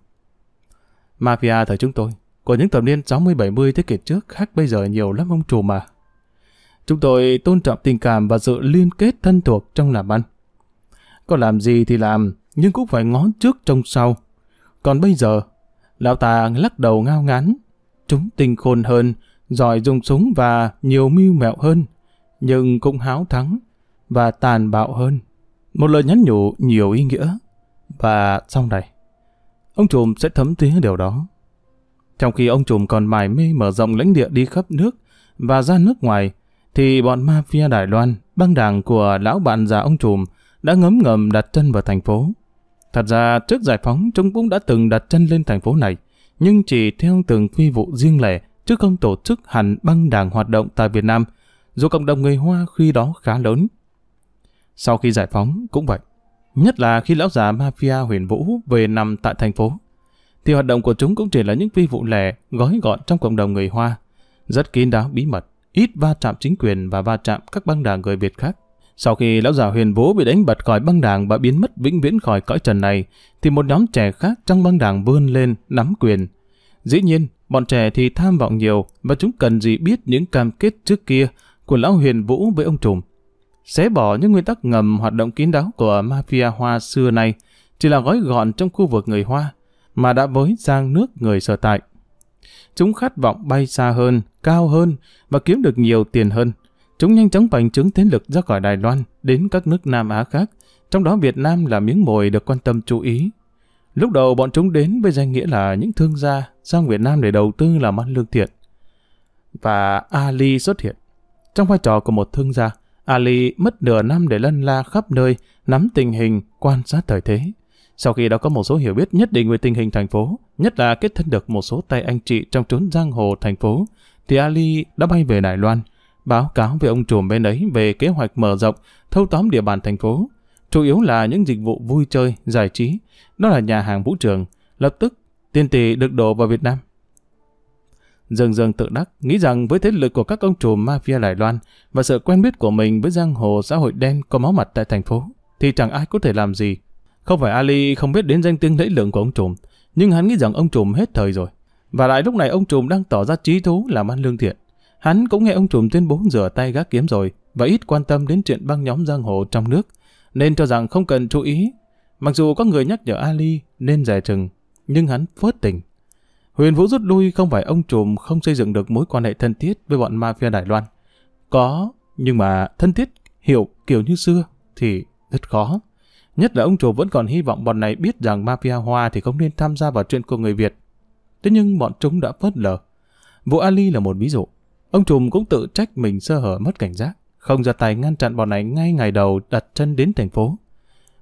Mafia thời chúng tôi, của những thập niên sáu mươi bảy mươi thế kỷ trước khác bây giờ nhiều lắm ông trùm mà. Chúng tôi tôn trọng tình cảm và sự liên kết thân thuộc trong làm ăn. Có làm gì thì làm, nhưng cũng phải ngó trước trông sau. Còn bây giờ, lão ta lắc đầu ngao ngán, chúng tinh khôn hơn, giỏi dùng súng và nhiều mưu mẹo hơn, nhưng cũng háo thắng và tàn bạo hơn. Một lời nhắn nhủ nhiều ý nghĩa, và sau này, ông trùm sẽ thấm thía điều đó. Trong khi ông trùm còn mải mê mở rộng lãnh địa đi khắp nước và ra nước ngoài, thì bọn mafia Đài Loan, băng đảng của lão bạn già ông trùm đã ngấm ngầm đặt chân vào thành phố. Thật ra trước giải phóng chúng cũng đã từng đặt chân lên thành phố này, nhưng chỉ theo từng phi vụ riêng lẻ chứ không tổ chức hẳn băng đảng hoạt động tại Việt Nam, dù cộng đồng người Hoa khi đó khá lớn. Sau khi giải phóng cũng vậy, nhất là khi lão già mafia Huyền Vũ về nằm tại thành phố, thì hoạt động của chúng cũng chỉ là những phi vụ lẻ gói gọn trong cộng đồng người Hoa, rất kín đáo bí mật, ít va chạm chính quyền và va chạm các băng đảng người Việt khác. Sau khi lão già Huyền Vũ bị đánh bật khỏi băng đảng và biến mất vĩnh viễn khỏi cõi trần này, thì một nhóm trẻ khác trong băng đảng vươn lên nắm quyền. Dĩ nhiên, bọn trẻ thì tham vọng nhiều và chúng cần gì biết những cam kết trước kia của lão Huyền Vũ với ông trùm. Xé bỏ những nguyên tắc ngầm hoạt động kín đáo của mafia Hoa xưa nay chỉ là gói gọn trong khu vực người Hoa mà đã với sang nước người sở tại. Chúng khát vọng bay xa hơn, cao hơn và kiếm được nhiều tiền hơn. Chúng nhanh chóng bành trướng thế lực ra khỏi Đài Loan đến các nước Nam Á khác, trong đó Việt Nam là miếng mồi được quan tâm chú ý. Lúc đầu bọn chúng đến với danh nghĩa là những thương gia sang Việt Nam để đầu tư làm ăn lương thiện. Và Ali xuất hiện. Trong vai trò của một thương gia, Ali mất nửa năm để lân la khắp nơi, nắm tình hình, quan sát thời thế. Sau khi đã có một số hiểu biết nhất định về tình hình thành phố, nhất là kết thân được một số tay anh chị trong chốn giang hồ thành phố, thì Ali đã bay về Đài Loan, báo cáo với ông trùm bên ấy về kế hoạch mở rộng, thâu tóm địa bàn thành phố, chủ yếu là những dịch vụ vui chơi, giải trí, đó là nhà hàng vũ trường. Lập tức, tiền tỷ được đổ vào Việt Nam. Dần dần tự đắc, nghĩ rằng với thế lực của các ông trùm mafia Đài Loan và sự quen biết của mình với giang hồ xã hội đen có máu mặt tại thành phố, thì chẳng ai có thể làm gì. Không phải Ali không biết đến danh tiếng lẫy lừng của ông trùm, nhưng hắn nghĩ rằng ông trùm hết thời rồi. Và lại lúc này ông trùm đang tỏ ra trí thú làm ăn lương thiện. Hắn cũng nghe ông trùm tuyên bố rửa tay gác kiếm rồi và ít quan tâm đến chuyện băng nhóm giang hồ trong nước, nên cho rằng không cần chú ý. Mặc dù có người nhắc nhở Ali nên dè chừng, nhưng hắn phớt lờ. Huyền Vũ rút lui không phải ông trùm không xây dựng được mối quan hệ thân thiết với bọn mafia Đài Loan. Có, nhưng mà thân thiết hiểu kiểu như xưa thì rất khó. Nhất là ông trùm vẫn còn hy vọng bọn này biết rằng mafia Hoa thì không nên tham gia vào chuyện của người Việt. Thế nhưng bọn chúng đã phớt lờ. Vụ Ali là một ví dụ. Ông trùm cũng tự trách mình sơ hở mất cảnh giác, không ra tay ngăn chặn bọn này ngay ngày đầu đặt chân đến thành phố.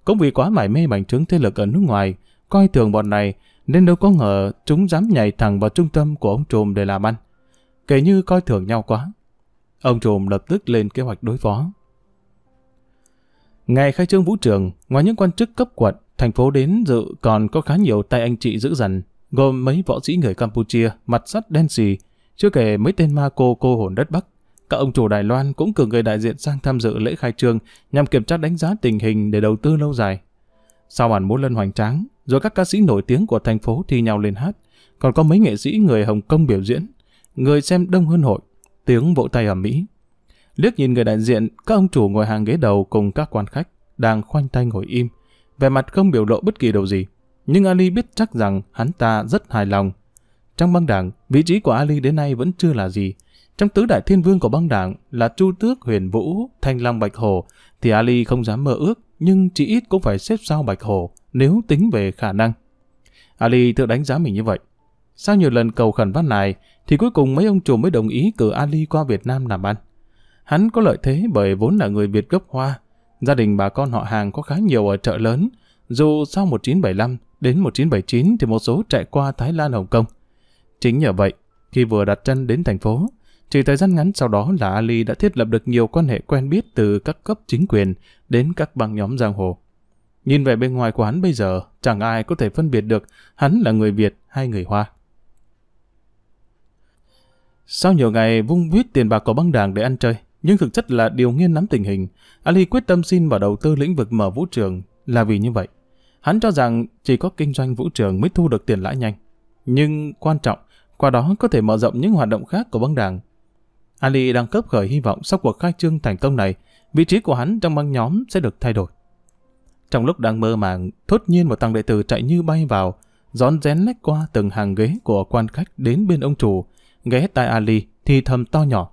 Cũng vì quá mải mê bành trướng thế lực ở nước ngoài, coi thường bọn này, nên đâu có ngờ chúng dám nhảy thẳng vào trung tâm của ông trùm để làm ăn. Kể như coi thường nhau quá. Ông trùm lập tức lên kế hoạch đối phó. Ngày khai trương vũ trường, ngoài những quan chức cấp quận, thành phố đến dự còn có khá nhiều tay anh chị dữ dằn, gồm mấy võ sĩ người Campuchia, mặt sắt đen xì, chưa kể mấy tên ma cô cô hồn đất Bắc. Các ông chủ Đài Loan cũng cử người đại diện sang tham dự lễ khai trương nhằm kiểm tra đánh giá tình hình để đầu tư lâu dài. Sau màn múa lân hoành tráng, rồi các ca sĩ nổi tiếng của thành phố thi nhau lên hát, còn có mấy nghệ sĩ người Hồng Kông biểu diễn, người xem đông hơn hội, tiếng vỗ tay ầm ĩ. Liếc nhìn người đại diện, các ông chủ ngồi hàng ghế đầu cùng các quan khách đang khoanh tay ngồi im, vẻ mặt không biểu lộ bất kỳ điều gì, nhưng Ali biết chắc rằng hắn ta rất hài lòng. Trong băng đảng, vị trí của Ali đến nay vẫn chưa là gì. Trong tứ đại thiên vương của băng đảng là Chu Tước, Huyền Vũ, Thanh Long, Bạch Hổ, thì Ali không dám mơ ước, nhưng chỉ ít cũng phải xếp sau Bạch Hổ nếu tính về khả năng. Ali tự đánh giá mình như vậy. Sau nhiều lần cầu khẩn van nài, thì cuối cùng mấy ông chủ mới đồng ý cử Ali qua Việt Nam làm ăn. Hắn có lợi thế bởi vốn là người Việt gốc Hoa, gia đình bà con họ hàng có khá nhiều ở chợ lớn, dù sau một nghìn chín trăm bảy mươi lăm đến một nghìn chín trăm bảy mươi chín thì một số chạy qua Thái Lan, Hồng Kông. Chính nhờ vậy, khi vừa đặt chân đến thành phố, Chỉ thời gian ngắn sau đó là Ali đã thiết lập được nhiều quan hệ quen biết từ các cấp chính quyền đến các băng nhóm giang hồ. Nhìn về bên ngoài của hắn bây giờ, chẳng ai có thể phân biệt được hắn là người Việt hay người Hoa. Sau nhiều ngày vung vít tiền bạc của băng đảng để ăn chơi, nhưng thực chất là điều nghiên nắm tình hình, Ali quyết tâm xin vào đầu tư lĩnh vực mở vũ trường là vì như vậy. Hắn cho rằng chỉ có kinh doanh vũ trường mới thu được tiền lãi nhanh, nhưng quan trọng, qua đó có thể mở rộng những hoạt động khác của băng đảng. Ali đang cấp khởi hy vọng sau cuộc khai trương thành công này, vị trí của hắn trong băng nhóm sẽ được thay đổi. Trong lúc đang mơ màng, thốt nhiên một tăng đệ tử chạy như bay vào, rón rén lách qua từng hàng ghế của quan khách đến bên ông chủ, ghé tai Ali thì thầm to nhỏ.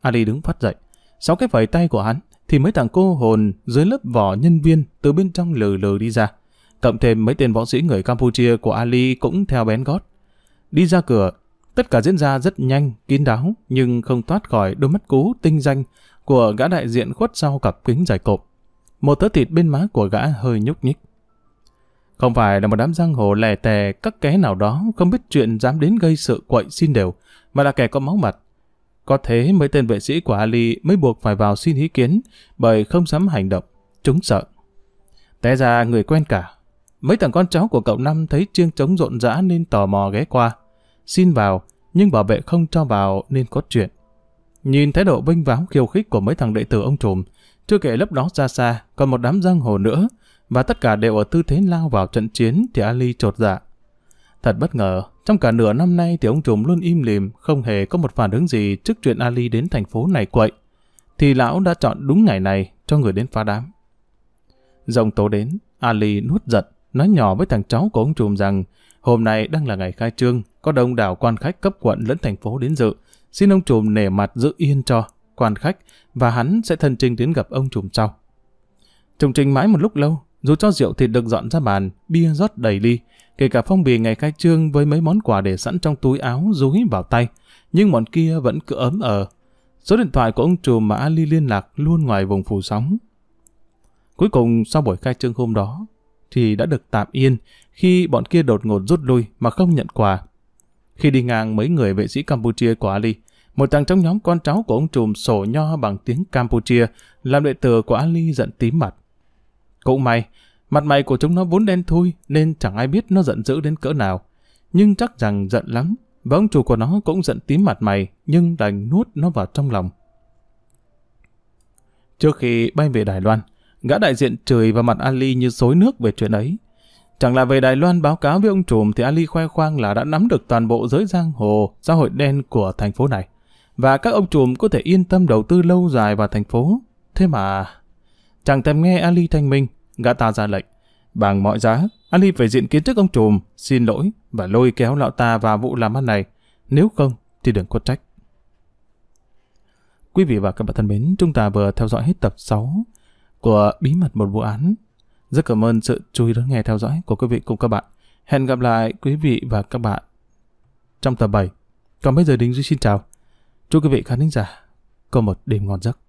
Ali đứng phát dậy, sau cái vẩy tay của hắn thì mấy thằng cô hồn dưới lớp vỏ nhân viên từ bên trong lừ lừ đi ra, cộng thêm mấy tên võ sĩ người Campuchia của Ali cũng theo bén gót đi ra cửa. Tất cả diễn ra rất nhanh, kín đáo, nhưng không thoát khỏi đôi mắt cú tinh danh của gã đại diện khuất sau cặp kính dài cộp. Một tớ thịt bên má của gã hơi nhúc nhích. Không phải là một đám giang hồ lẻ tè các ké nào đó không biết chuyện dám đến gây sự quậy xin đều, mà là kẻ có máu mặt. Có thế mấy tên vệ sĩ của Ali mới buộc phải vào xin ý kiến, bởi không dám hành động, chúng sợ. Té ra người quen cả. Mấy thằng con cháu của cậu Năm thấy chiêng trống rộn rã nên tò mò ghé qua. Xin vào, nhưng bảo vệ không cho vào nên có chuyện. Nhìn thái độ vênh váo khiêu khích của mấy thằng đệ tử ông trùm, chưa kể lớp đó xa xa, còn một đám giang hồ nữa, và tất cả đều ở tư thế lao vào trận chiến thì Ali chột dạ. Thật bất ngờ, trong cả nửa năm nay thì ông trùm luôn im lìm, không hề có một phản ứng gì trước chuyện Ali đến thành phố này quậy. Thì lão đã chọn đúng ngày này cho người đến phá đám. Dòng tố đến, Ali nuốt giận, nói nhỏ với thằng cháu của ông trùm rằng hôm nay đang là ngày khai trương, có đông đảo quan khách cấp quận lẫn thành phố đến dự. Xin ông trùm nể mặt giữ yên cho quan khách và hắn sẽ thân trình đến gặp ông trùm sau. Trùng trình mãi một lúc lâu, dù cho rượu thịt được dọn ra bàn, bia rót đầy ly, kể cả phong bì ngày khai trương với mấy món quà để sẵn trong túi áo dúi vào tay, nhưng bọn kia vẫn cứ ấm ờ. Số điện thoại của ông trùm mà Ali liên lạc luôn ngoài vùng phủ sóng. Cuối cùng sau buổi khai trương hôm đó thì đã được tạm yên khi bọn kia đột ngột rút lui mà không nhận quà. Khi đi ngang mấy người vệ sĩ Campuchia của Ali, một thằng trong nhóm con cháu của ông trùm sổ nho bằng tiếng Campuchia, làm đệ tử của Ali giận tím mặt. Cũng may, mặt mày của chúng nó vốn đen thui nên chẳng ai biết nó giận dữ đến cỡ nào. Nhưng chắc rằng giận lắm, và ông chủ của nó cũng giận tím mặt mày nhưng đành nuốt nó vào trong lòng. Trước khi bay về Đài Loan, gã đại diện chửi vào mặt Ali như xối nước về chuyện ấy. Chẳng là về Đài Loan báo cáo với ông trùm thì Ali khoe khoang là đã nắm được toàn bộ giới giang hồ, xã hội đen của thành phố này. Và các ông trùm có thể yên tâm đầu tư lâu dài vào thành phố. Thế mà... Chẳng thèm nghe Ali thanh minh, gã ta ra lệnh. Bằng mọi giá, Ali phải diện kiến trước ông trùm, xin lỗi và lôi kéo lão ta vào vụ làm ăn này. Nếu không thì đừng có trách. Quý vị và các bạn thân mến, chúng ta vừa theo dõi hết tập sáu của Bí mật một vụ án. Rất cảm ơn sự chú ý lắng nghe theo dõi của quý vị cùng các bạn. Hẹn gặp lại quý vị và các bạn trong tập bảy. Còn bây giờ Đình Duy xin chào. Chúc quý vị khán thính giả có một đêm ngon giấc.